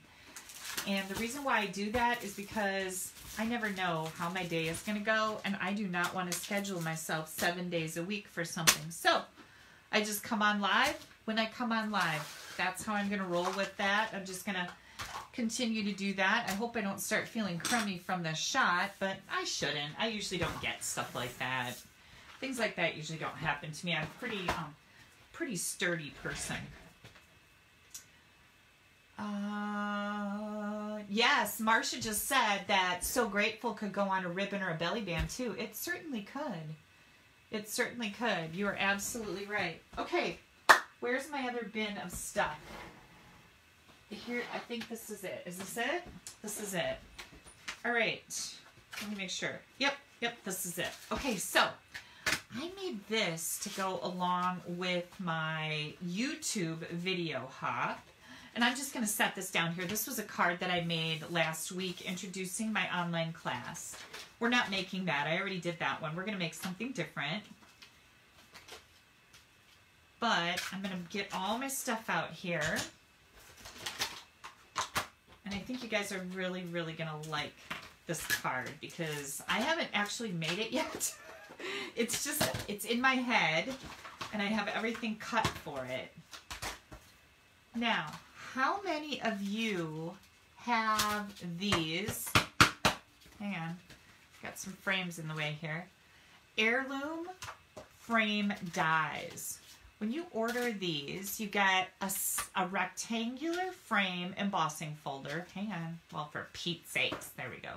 And the reason why I do that is because I never know how my day is going to go, and I do not want to schedule myself seven days a week for something. So I just come on live when I come on live. That's how I'm going to roll with that. I'm just going to continue to do that. I hope I don't start feeling crummy from the shot, but I shouldn't. I usually don't get stuff like that. Things like that usually don't happen to me. I'm a pretty, um, pretty sturdy person. Uh, yes, Marcia just said that So Grateful could go on a ribbon or a belly band too. It certainly could. It certainly could. You are absolutely right. Okay, where's my other bin of stuff? Here, I think this is it. Is this it? This is it. All right. Let me make sure. Yep, yep, this is it. Okay, so I made this to go along with my YouTube video hop. And I'm just going to set this down here. This was a card that I made last week introducing my online class. We're not making that. I already did that one. We're going to make something different. But I'm going to get all my stuff out here. And I think you guys are really, really going to like this card because I haven't actually made it yet. It's just, it's in my head, and I have everything cut for it. Now, how many of you have these? Hang on. Got some frames in the way here. Heirloom frame dies. When you order these, you get a, a rectangular frame embossing folder. Hang on. Well, for Pete's sakes. There we go.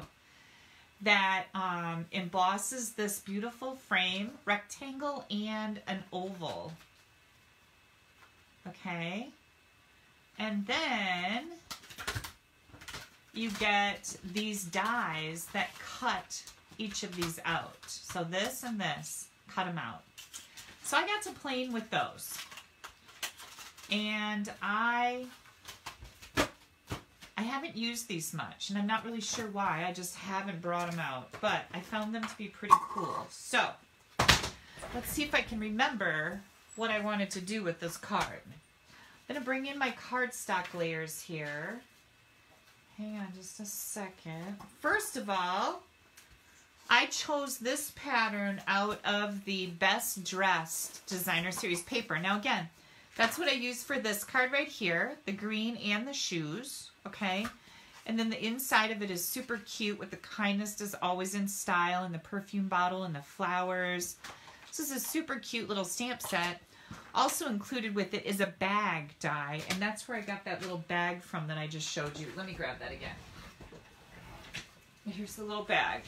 That um, embosses this beautiful frame, rectangle, and an oval. Okay. And then you get these dies that cut each of these out. So this and this, cut them out. So I got to playing with those, and I I haven't used these much, and I'm not really sure why. I just haven't brought them out, but I found them to be pretty cool. So let's see if I can remember what I wanted to do with this card. I'm going to bring in my cardstock layers here. Hang on just a second. First of all, I chose this pattern out of the Best Dressed Designer Series paper. Now again, that's what I used for this card right here, the green and the shoes, okay? And then the inside of it is super cute with the Kindness Is Always in Style and the perfume bottle and the flowers. This is a super cute little stamp set. Also included with it is a bag die, and that's where I got that little bag from that I just showed you. Let me grab that again. Here's the little bag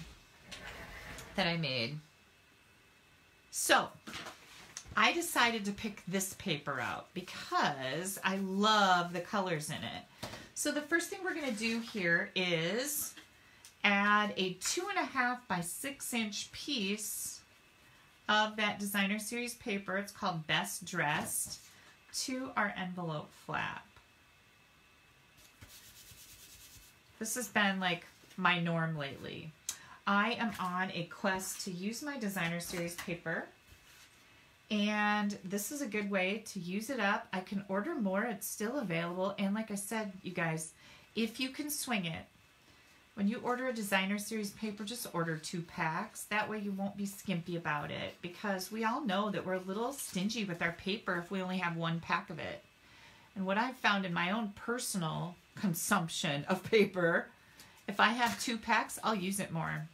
that I made. So I decided to pick this paper out because I love the colors in it. So the first thing we're going to do here is add a two and a half by six inch piece of that designer series paper, it's called Best Dressed, to our envelope flap. This has been like my norm lately. I am on a quest to use my designer series paper, and this is a good way to use it up. I can order more, it's still available, and like I said, you guys, if you can swing it, when you order a designer series paper, just order two packs. That way you won't be skimpy about it, because we all know that we're a little stingy with our paper if we only have one pack of it. And what I've found in my own personal consumption of paper, if I have two packs, I'll use it more.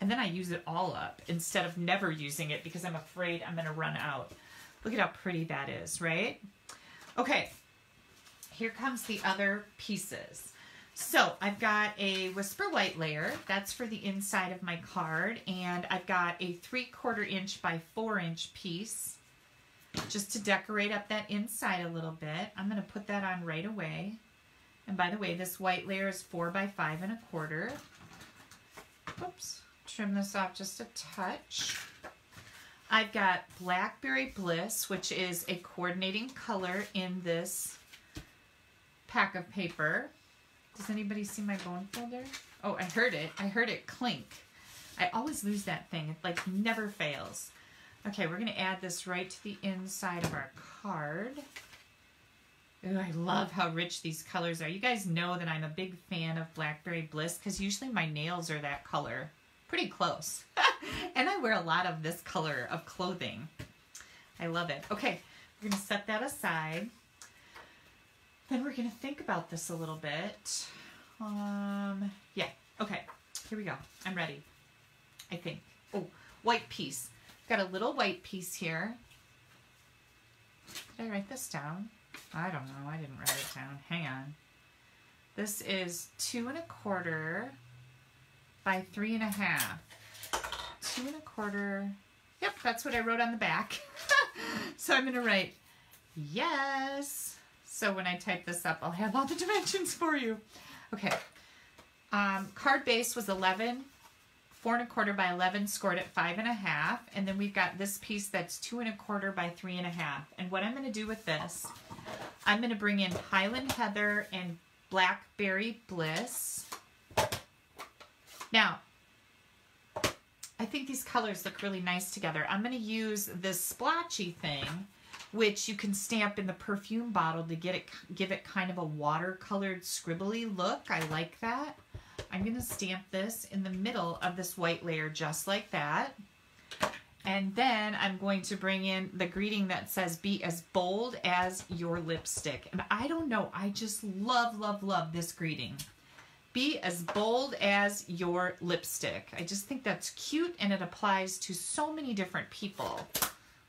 And then I use it all up instead of never using it because I'm afraid I'm gonna run out. Look at how pretty that is, right? Okay, here comes the other pieces. So I've got a Whisper White layer, that's for the inside of my card, and I've got a three quarter inch by four inch piece just to decorate up that inside a little bit. I'm gonna put that on right away. And by the way, this white layer is four by five and a quarter. Oops, trim this off just a touch. I've got Blackberry Bliss, which is a coordinating color in this pack of paper. Does anybody see my bone folder? Oh, I heard it. I heard it clink. I always lose that thing. It like never fails. Okay, we're gonna add this right to the inside of our card. Ooh, I love how rich these colors are. You guys know that I'm a big fan of Blackberry Bliss because usually my nails are that color. Pretty close. And I wear a lot of this color of clothing. I love it. Okay, we're going to set that aside. Then we're going to think about this a little bit. Um, yeah, okay, here we go. I'm ready, I think. Oh, white piece. Got a little white piece here. Did I write this down? I don't know, I didn't write it down. Hang on. This is two and a quarter by three and a half. Two and a quarter. Yep, that's what I wrote on the back. So I'm going to write yes. So when I type this up, I'll have all the dimensions for you. Okay. Um, card base was eleven. Four and a quarter by eleven, scored at five and a half. And then we've got this piece that's two and a quarter by three and a half. And what I'm going to do with this, I'm going to bring in Highland Heather and Blackberry Bliss. Now, I think these colors look really nice together. I'm going to use this splotchy thing, which you can stamp in the perfume bottle to get it, give it kind of a watercolored scribbly look. I like that. I'm going to stamp this in the middle of this white layer just like that. And then I'm going to bring in the greeting that says, be as bold as your lipstick. And I don't know, I just love, love, love this greeting. Be as bold as your lipstick. I just think that's cute and it applies to so many different people.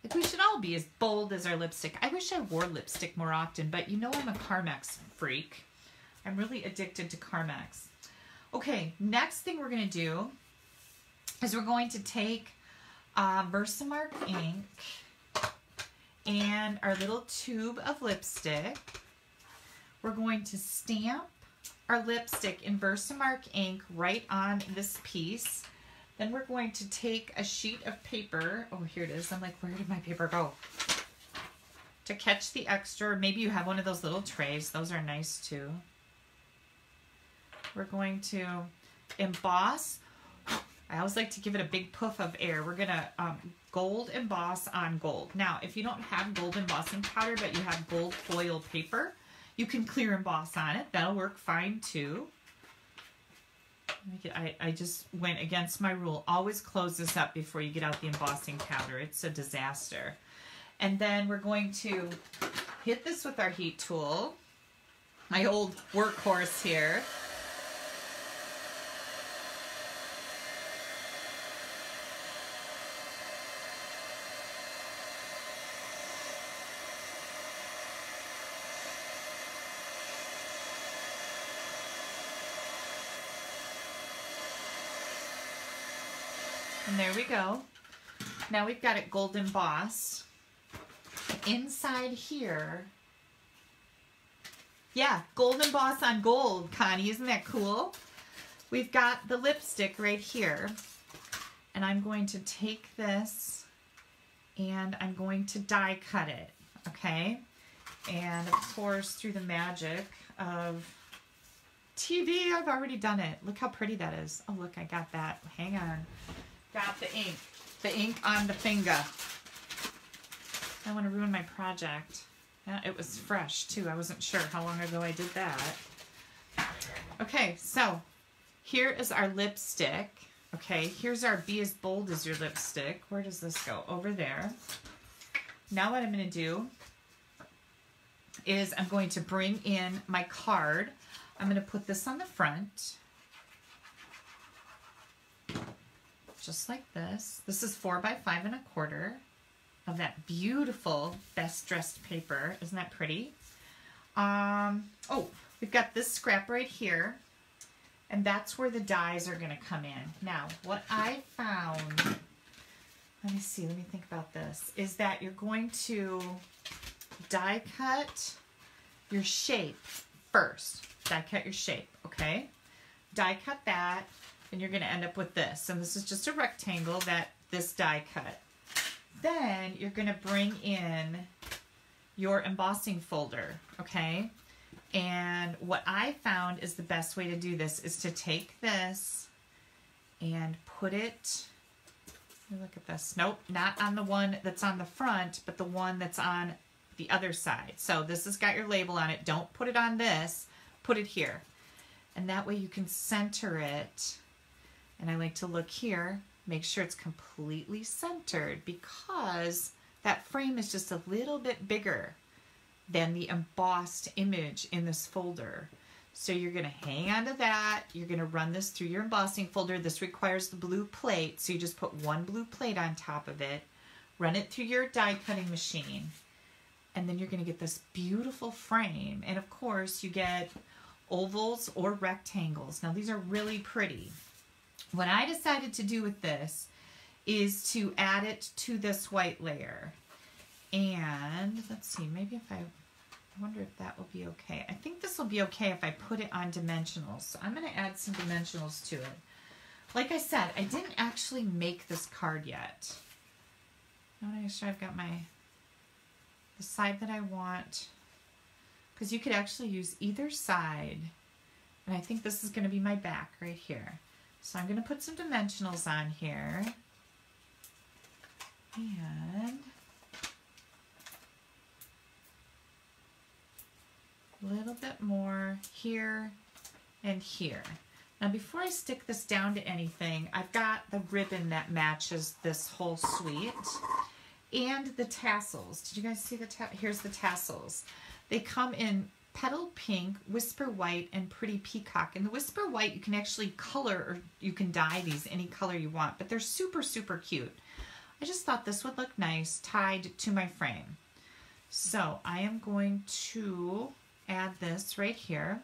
Like, we should all be as bold as our lipstick. I wish I wore lipstick more often, but you know I'm a Carmex freak. I'm really addicted to Carmex. Okay, next thing we're going to do is we're going to take uh, Versamark ink and our little tube of lipstick. We're going to stamp our lipstick in Versamark ink right on this piece. Then we're going to take a sheet of paper. Oh, here it is. I'm like, where did my paper go? To catch the extra. Maybe you have one of those little trays. Those are nice too. We're going to emboss. I always like to give it a big puff of air. We're going to um, gold emboss on gold. Now, if you don't have gold embossing powder, but you have gold foil paper, you can clear emboss on it. That'll work fine too. I, I just went against my rule. Always close this up before you get out the embossing powder. It's a disaster. And then we're going to hit this with our heat tool. My old workhorse here. There we go. Now we've got it gold embossed. inside here. Yeah, gold emboss on gold, Connie. Isn't that cool? We've got the lipstick right here. And I'm going to take this and I'm going to die cut it, okay? And of course, through the magic of T V, I've already done it. Look how pretty that is. Oh, look, I got that. Hang on. Got the ink. The ink on the finger. I don't want to ruin my project. It was fresh, too. I wasn't sure how long ago I did that. Okay, so here is our lipstick. Okay, here's our Be As Bold As Your lipstick. Where does this go? Over there. Now what I'm going to do is I'm going to bring in my card. I'm going to put this on the front, just like this. This is four by five and a quarter of that beautiful Best Dressed paper. Isn't that pretty? Um, oh, we've got this scrap right here, and that's where the dies are going to come in. Now, what I found, let me see, let me think about this, is that you're going to die cut your shape first. Die cut your shape, okay? Die cut that, and you're going to end up with this. And this is just a rectangle that this die cut. Then you're going to bring in your embossing folder, okay? And what I found is the best way to do this is to take this and put it, let me look at this. Nope, not on the one that's on the front, but the one that's on the other side. So this has got your label on it. Don't put it on this. Put it here, and that way you can center it. And I like to look here, make sure it's completely centered, because that frame is just a little bit bigger than the embossed image in this folder. So you're going to hang on to that. You're going to run this through your embossing folder. This requires the blue plate, so you just put one blue plate on top of it, run it through your die cutting machine, and then you're going to get this beautiful frame. And of course, you get ovals or rectangles. Now these are really pretty. What I decided to do with this is to add it to this white layer. And let's see, maybe if I, I wonder if that will be okay. I think this will be okay if I put it on dimensionals. So I'm going to add some dimensionals to it. Like I said, I didn't actually make this card yet. I want to make sure I've got my, the side that I want. Because you could actually use either side. And I think this is going to be my back right here. So I'm going to put some dimensionals on here. And a little bit more here and here. Now before I stick this down to anything, I've got the ribbon that matches this whole suite. And the tassels. Did you guys see the tassels? Here's the tassels. They come in petal pink, whisper white, and pretty peacock. And the whisper white, you can actually color, or you can dye these any color you want, but they're super, super cute. I just thought this would look nice tied to my frame. So I am going to add this right here.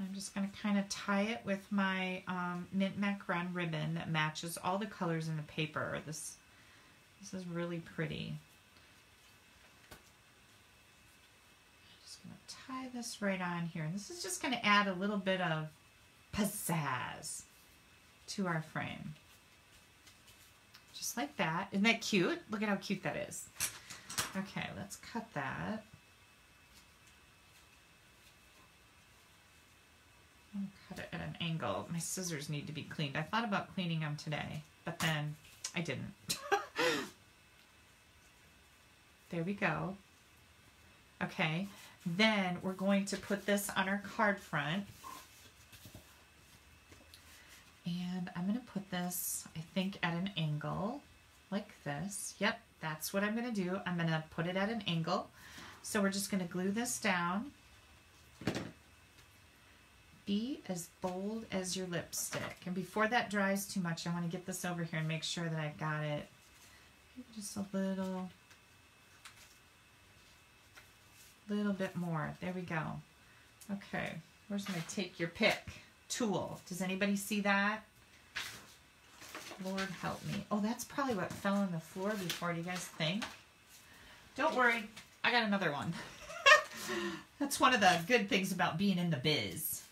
I'm just going to kind of tie it with my um, mint macaron ribbon that matches all the colors in the paper. This, this is really pretty. Tie this right on here, and this is just going to add a little bit of pizzazz to our frame, just like that. Isn't that cute? Look at how cute that is. Okay, let's cut that. I'll cut it at an angle. My scissors need to be cleaned. I thought about cleaning them today, but then I didn't. There we go. Okay, then we're going to put this on our card front. And I'm going to put this, I think, at an angle like this. Yep, that's what I'm going to do. I'm going to put it at an angle. So we're just going to glue this down. Be as bold as your lipstick. And before that dries too much, I want to get this over here and make sure that I've got it just a little... little bit more. There we go. Okay, where's my take your pick tool? Does anybody see that? Lord help me. Oh, that's probably what fell on the floor before. Do you guys think? Don't worry, I got another one. That's one of the good things about being in the biz.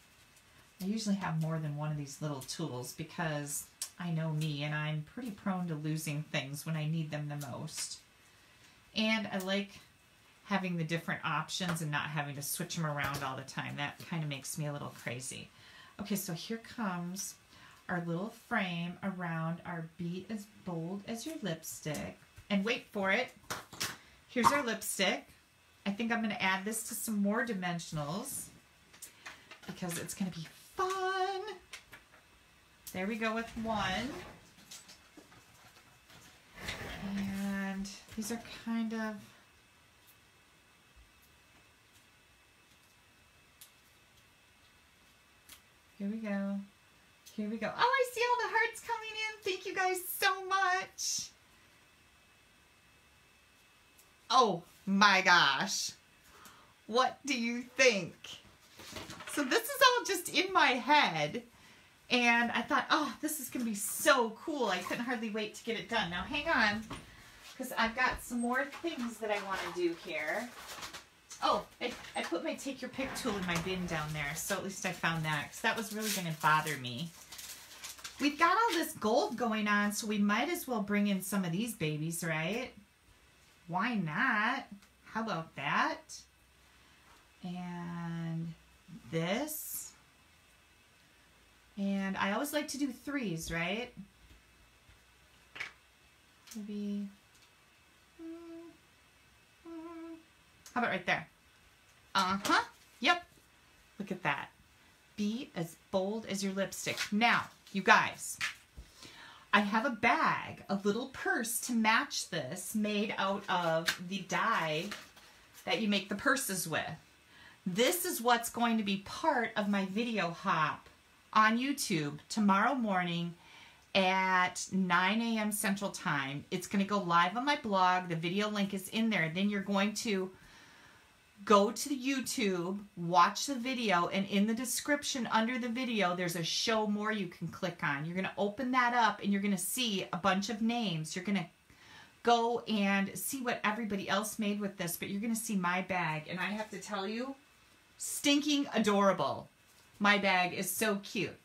I usually have more than one of these little tools because I know me and I'm pretty prone to losing things when I need them the most. And I like having the different options and not having to switch them around all the time. That kind of makes me a little crazy. Okay, so here comes our little frame around our Be As Bold As Your Lipstick. And wait for it. Here's our lipstick. I think I'm going to add this to some more dimensionals because it's going to be fun. There we go with one. And these are kind of Here we go. Here we go. Oh, I see all the hearts coming in. Thank you guys so much. Oh my gosh. What do you think? So this is all just in my head. And I thought, oh, this is going to be so cool. I couldn't hardly wait to get it done. Now hang on, because I've got some more things that I want to do here. Oh, I, I put my Take Your Pick tool in my bin down there, so at least I found that, because that was really going to bother me. We've got all this gold going on, so we might as well bring in some of these babies, right? Why not? How about that? And this. And I always like to do threes, right? Maybe... How about right there? Uh-huh. Yep. Look at that. Be as bold as your lipstick. Now, you guys, I have a bag, a little purse to match this made out of the dye that you make the purses with. This is what's going to be part of my video hop on YouTube tomorrow morning at nine A M Central Time. It's going to go live on my blog. The video link is in there. Then you're going to go to YouTube, watch the video, and in the description under the video, there's a show more you can click on. You're going to open that up, and you're going to see a bunch of names. You're going to go and see what everybody else made with this, but you're going to see my bag, and I have to tell you, stinking adorable. My bag is so cute.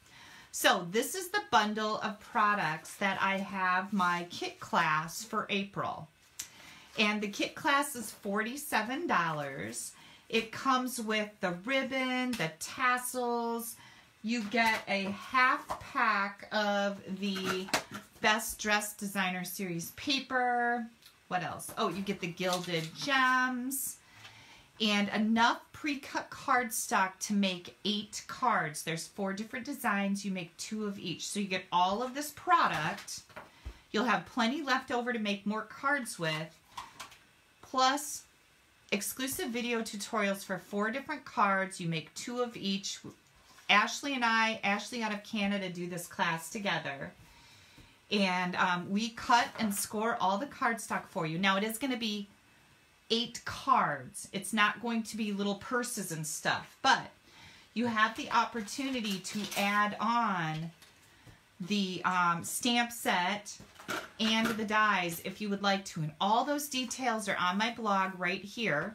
So this is the bundle of products that I have my kit class for April. And the kit class is forty-seven dollars. It comes with the ribbon, the tassels. You get a half pack of the Best Dressed Designer Series paper. What else? Oh, you get the Gilded Gems. And enough pre-cut cardstock to make eight cards. There's four different designs. You make two of each. So you get all of this product. You'll have plenty left over to make more cards with. Plus, exclusive video tutorials for four different cards. You make two of each. Ashley and I, Ashley out of Canada, do this class together. And um, we cut and score all the cardstock for you. Now, it is going to be eight cards. It's not going to be little purses and stuff. But you have the opportunity to add on the um, stamp set and the dies if you would like to. And all those details are on my blog right here.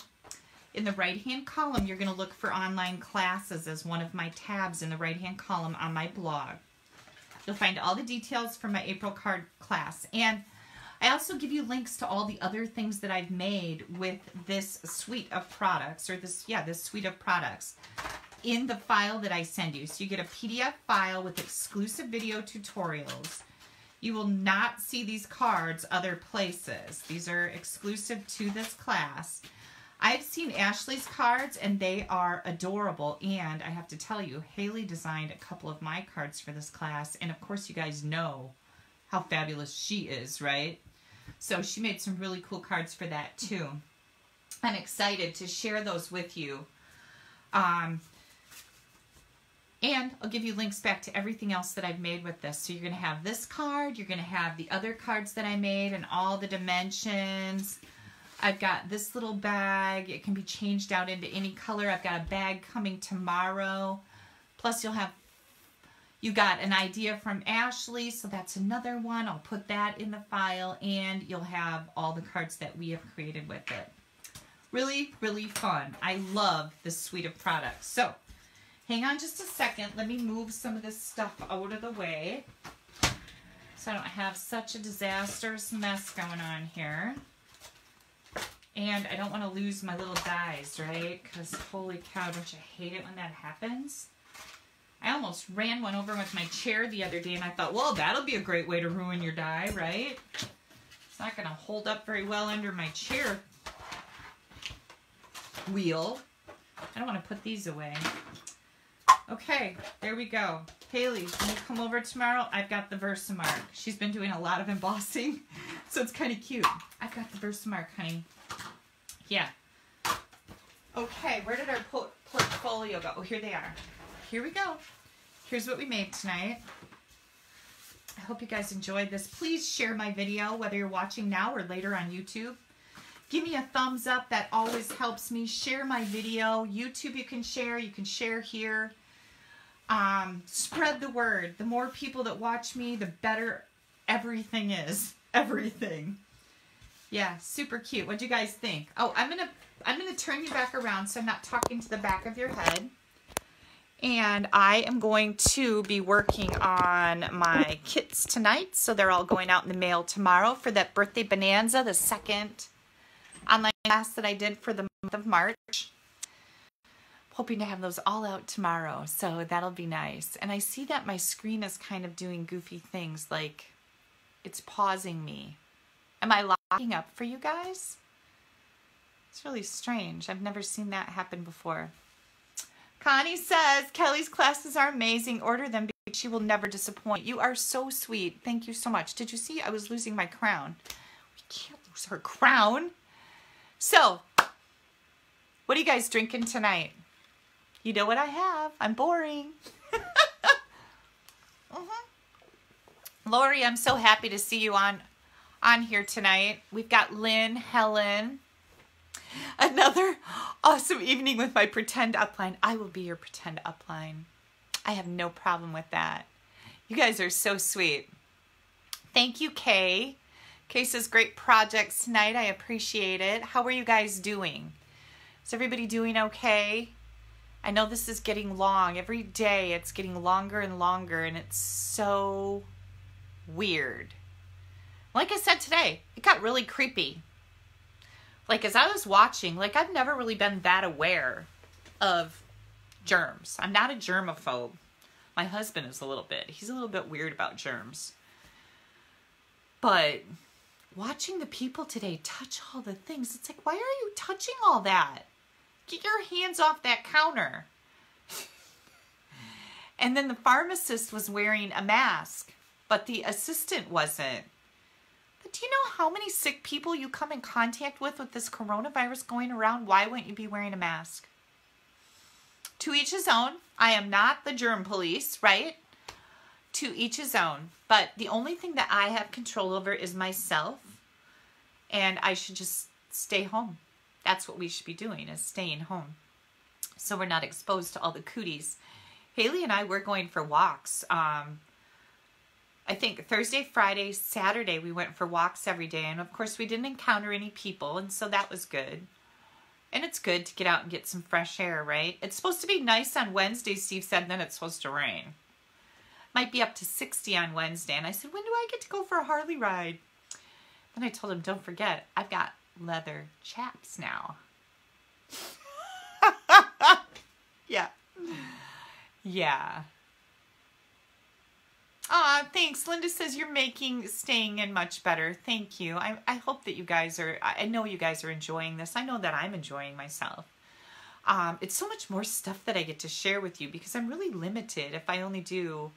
In the right-hand column, you're going to look for online classes as one of my tabs in the right-hand column on my blog. You'll find all the details for my April card class. And I also give you links to all the other things that I've made with this suite of products, or this, yeah, this suite of products in the file that I send you. So you get a P D F file with exclusive video tutorials. You will not see these cards other places. These are exclusive to this class. I've seen Ashley's cards, and they are adorable. And I have to tell you, Haley designed a couple of my cards for this class. And, of course, you guys know how fabulous she is, right? So she made some really cool cards for that, too. I'm excited to share those with you. Um... And I'll give you links back to everything else that I've made with this. So you're going to have this card. You're going to have the other cards that I made and all the dimensions. I've got this little bag. It can be changed out into any color. I've got a bag coming tomorrow. Plus you'll have You got an idea from Ashley, so that's another one. I'll put that in the file, and you'll have all the cards that we have created with it. Really, really fun. I love this suite of products. So hang on just a second. Let me move some of this stuff out of the way so I don't have such a disastrous mess going on here. And I don't want to lose my little dies, right? Because holy cow, don't you hate it when that happens? I almost ran one over with my chair the other day, and I thought, well, that'll be a great way to ruin your die, right? It's not going to hold up very well under my chair wheel. I don't want to put these away. Okay, there we go. Haley, when you come over tomorrow, I've got the Versamark. She's been doing a lot of embossing, so it's kind of cute. I've got the Versamark, honey. Yeah. Okay, where did our po- portfolio go? Oh, here they are. Here we go. Here's what we made tonight. I hope you guys enjoyed this. Please share my video, whether you're watching now or later on YouTube. Give me a thumbs up. That always helps me. Share my video. YouTube you can share. You can share here. Um, spread the word. The more people that watch me, the better everything is. Everything. Yeah, super cute. What do you guys think? Oh, I'm gonna I'm gonna turn you back around so I'm not talking to the back of your head. And I am going to be working on my kits tonight, so they're all going out in the mail tomorrow for that birthday bonanza, the second online class that I did for the month of March. Hoping to have those all out tomorrow, so that'll be nice. And I see that my screen is kind of doing goofy things, like it's pausing me. Am I locking up for you guys? It's really strange. I've never seen that happen before. Connie says, Kelly's classes are amazing. Order them because she will never disappoint. You are so sweet. Thank you so much. Did you see? I was losing my crown. We can't lose her crown. So, what are you guys drinking tonight? You know what I have. I'm boring. mm-hmm. Lori, I'm so happy to see you on, on here tonight. We've got Lynn, Helen. Another awesome evening with my pretend upline. I will be your pretend upline. I have no problem with that. You guys are so sweet. Thank you, Kay. Kay says, great projects tonight. I appreciate it. How are you guys doing? Is everybody doing okay? I know this is getting long. Every day it's getting longer and longer, and it's so weird. Like I said today, it got really creepy. Like, as I was watching, like, I've never really been that aware of germs. I'm not a germaphobe. My husband is a little bit. He's a little bit weird about germs. But watching the people today touch all the things, it's like, why are you touching all that? Get your hands off that counter. And then the pharmacist was wearing a mask, but the assistant wasn't. Do you know how many sick people you come in contact with with this coronavirus going around? Why wouldn't you be wearing a mask? To each his own. I am not the germ police, right? To each his own. But the only thing that I have control over is myself. And I should just stay home. That's what we should be doing, is staying home. So we're not exposed to all the cooties. Haley and I, we're going for walks. Um... I think Thursday, Friday, Saturday, we went for walks every day. And, of course, we didn't encounter any people, and so that was good. And it's good to get out and get some fresh air, right? It's supposed to be nice on Wednesday, Steve said, and then it's supposed to rain. Might be up to sixty on Wednesday. And I said, when do I get to go for a Harley ride? Then I told him, don't forget, I've got leather chaps now. yeah. Yeah. Aw, thanks. Linda says you're making staying in much better. Thank you. I, I hope that you guys are, I know you guys are enjoying this. I know that I'm enjoying myself. Um, it's so much more stuff that I get to share with you because I'm really limited if I only do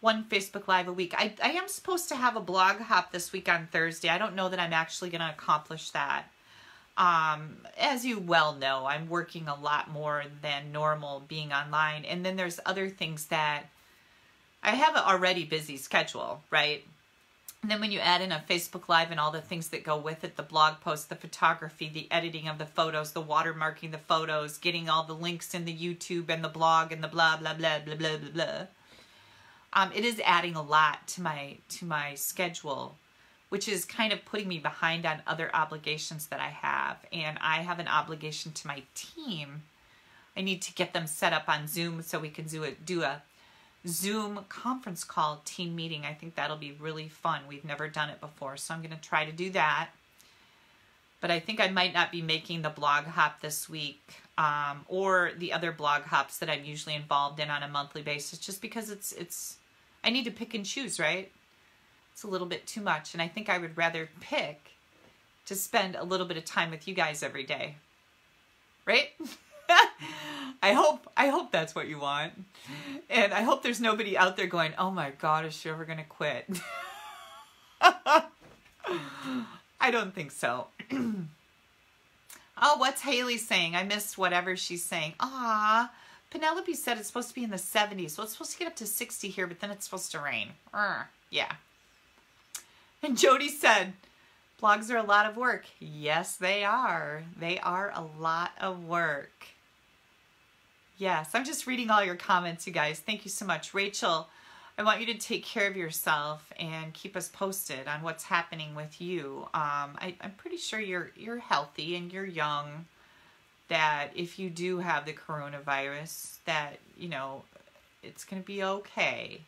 one Facebook Live a week. I, I am supposed to have a blog hop this week on Thursday. I don't know that I'm actually going to accomplish that. Um, as you well know, I'm working a lot more than normal being online. And then there's other things that I have an already busy schedule, right? And then when you add in a Facebook Live and all the things that go with it, the blog post, the photography, the editing of the photos, the watermarking the photos, getting all the links in the YouTube and the blog and the blah, blah, blah, blah, blah, blah, blah. um, it is adding a lot to my to my schedule, which is kind of putting me behind on other obligations that I have. And I have an obligation to my team. I need to get them set up on Zoom so we can do a, do a Zoom conference call team meeting. I think that'll be really fun. We've never done it before, so I'm going to try to do that. But I think I might not be making the blog hop this week um, or the other blog hops that I'm usually involved in on a monthly basis, just because it's it's I need to pick and choose, right? It's a little bit too much, and I think I would rather pick to spend a little bit of time with you guys every day, right? I hope I hope that's what you want. And I hope there's nobody out there going, oh my God, is she ever going to quit? I don't think so. Oh, what's Haley saying? I missed whatever she's saying. Ah, Penelope said it's supposed to be in the seventies. So it's supposed to get up to sixty here, but then it's supposed to rain. Uh, yeah. And Jody said, blogs are a lot of work. Yes, they are. They are a lot of work. Yes, I'm just reading all your comments, you guys. Thank you so much. Rachel, I want you to take care of yourself and keep us posted on what's happening with you. Um, I, I'm pretty sure you're, you're healthy and you're young, that if you do have the coronavirus, that, you know, it's going to be okay.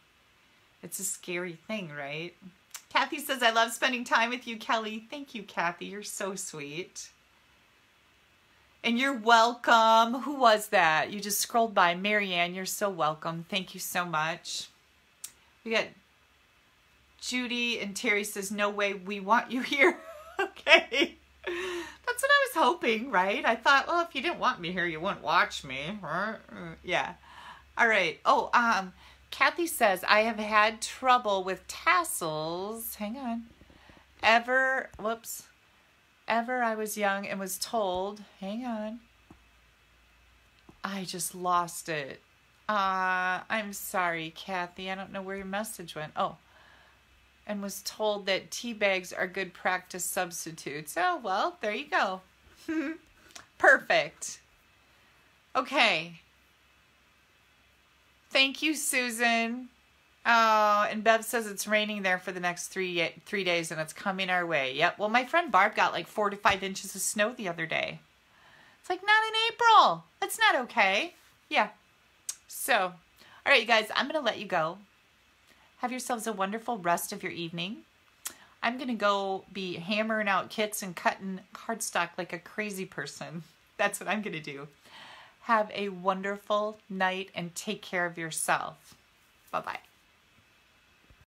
It's a scary thing, right? Kathy says, I love spending time with you, Kelly. Thank you, Kathy. You're so sweet. And you're welcome. Who was that? You just scrolled by. Marianne, you're so welcome. Thank you so much. We got Judy and Terry says, no way, we want you here. Okay. That's what I was hoping, right? I thought, well, if you didn't want me here, you wouldn't watch me. Yeah. All right. Oh, um, Kathy says, I have had trouble with tassels. Hang on. Ever, whoops. Ever I was young and was told, hang on. I just lost it. Uh, I'm sorry, Kathy. I don't know where your message went. Oh, and was told that tea bags are good practice substitutes. Oh, well, there you go. Perfect. Okay. Thank you, Susan. Oh, and Bev says it's raining there for the next three three days, and it's coming our way. Yep. Well, my friend Barb got like four to five inches of snow the other day. It's like, not in April. That's not okay. Yeah. So, all right, you guys, I'm going to let you go. Have yourselves a wonderful rest of your evening. I'm going to go be hammering out kits and cutting cardstock like a crazy person. That's what I'm going to do. Have a wonderful night and take care of yourself. Bye-bye.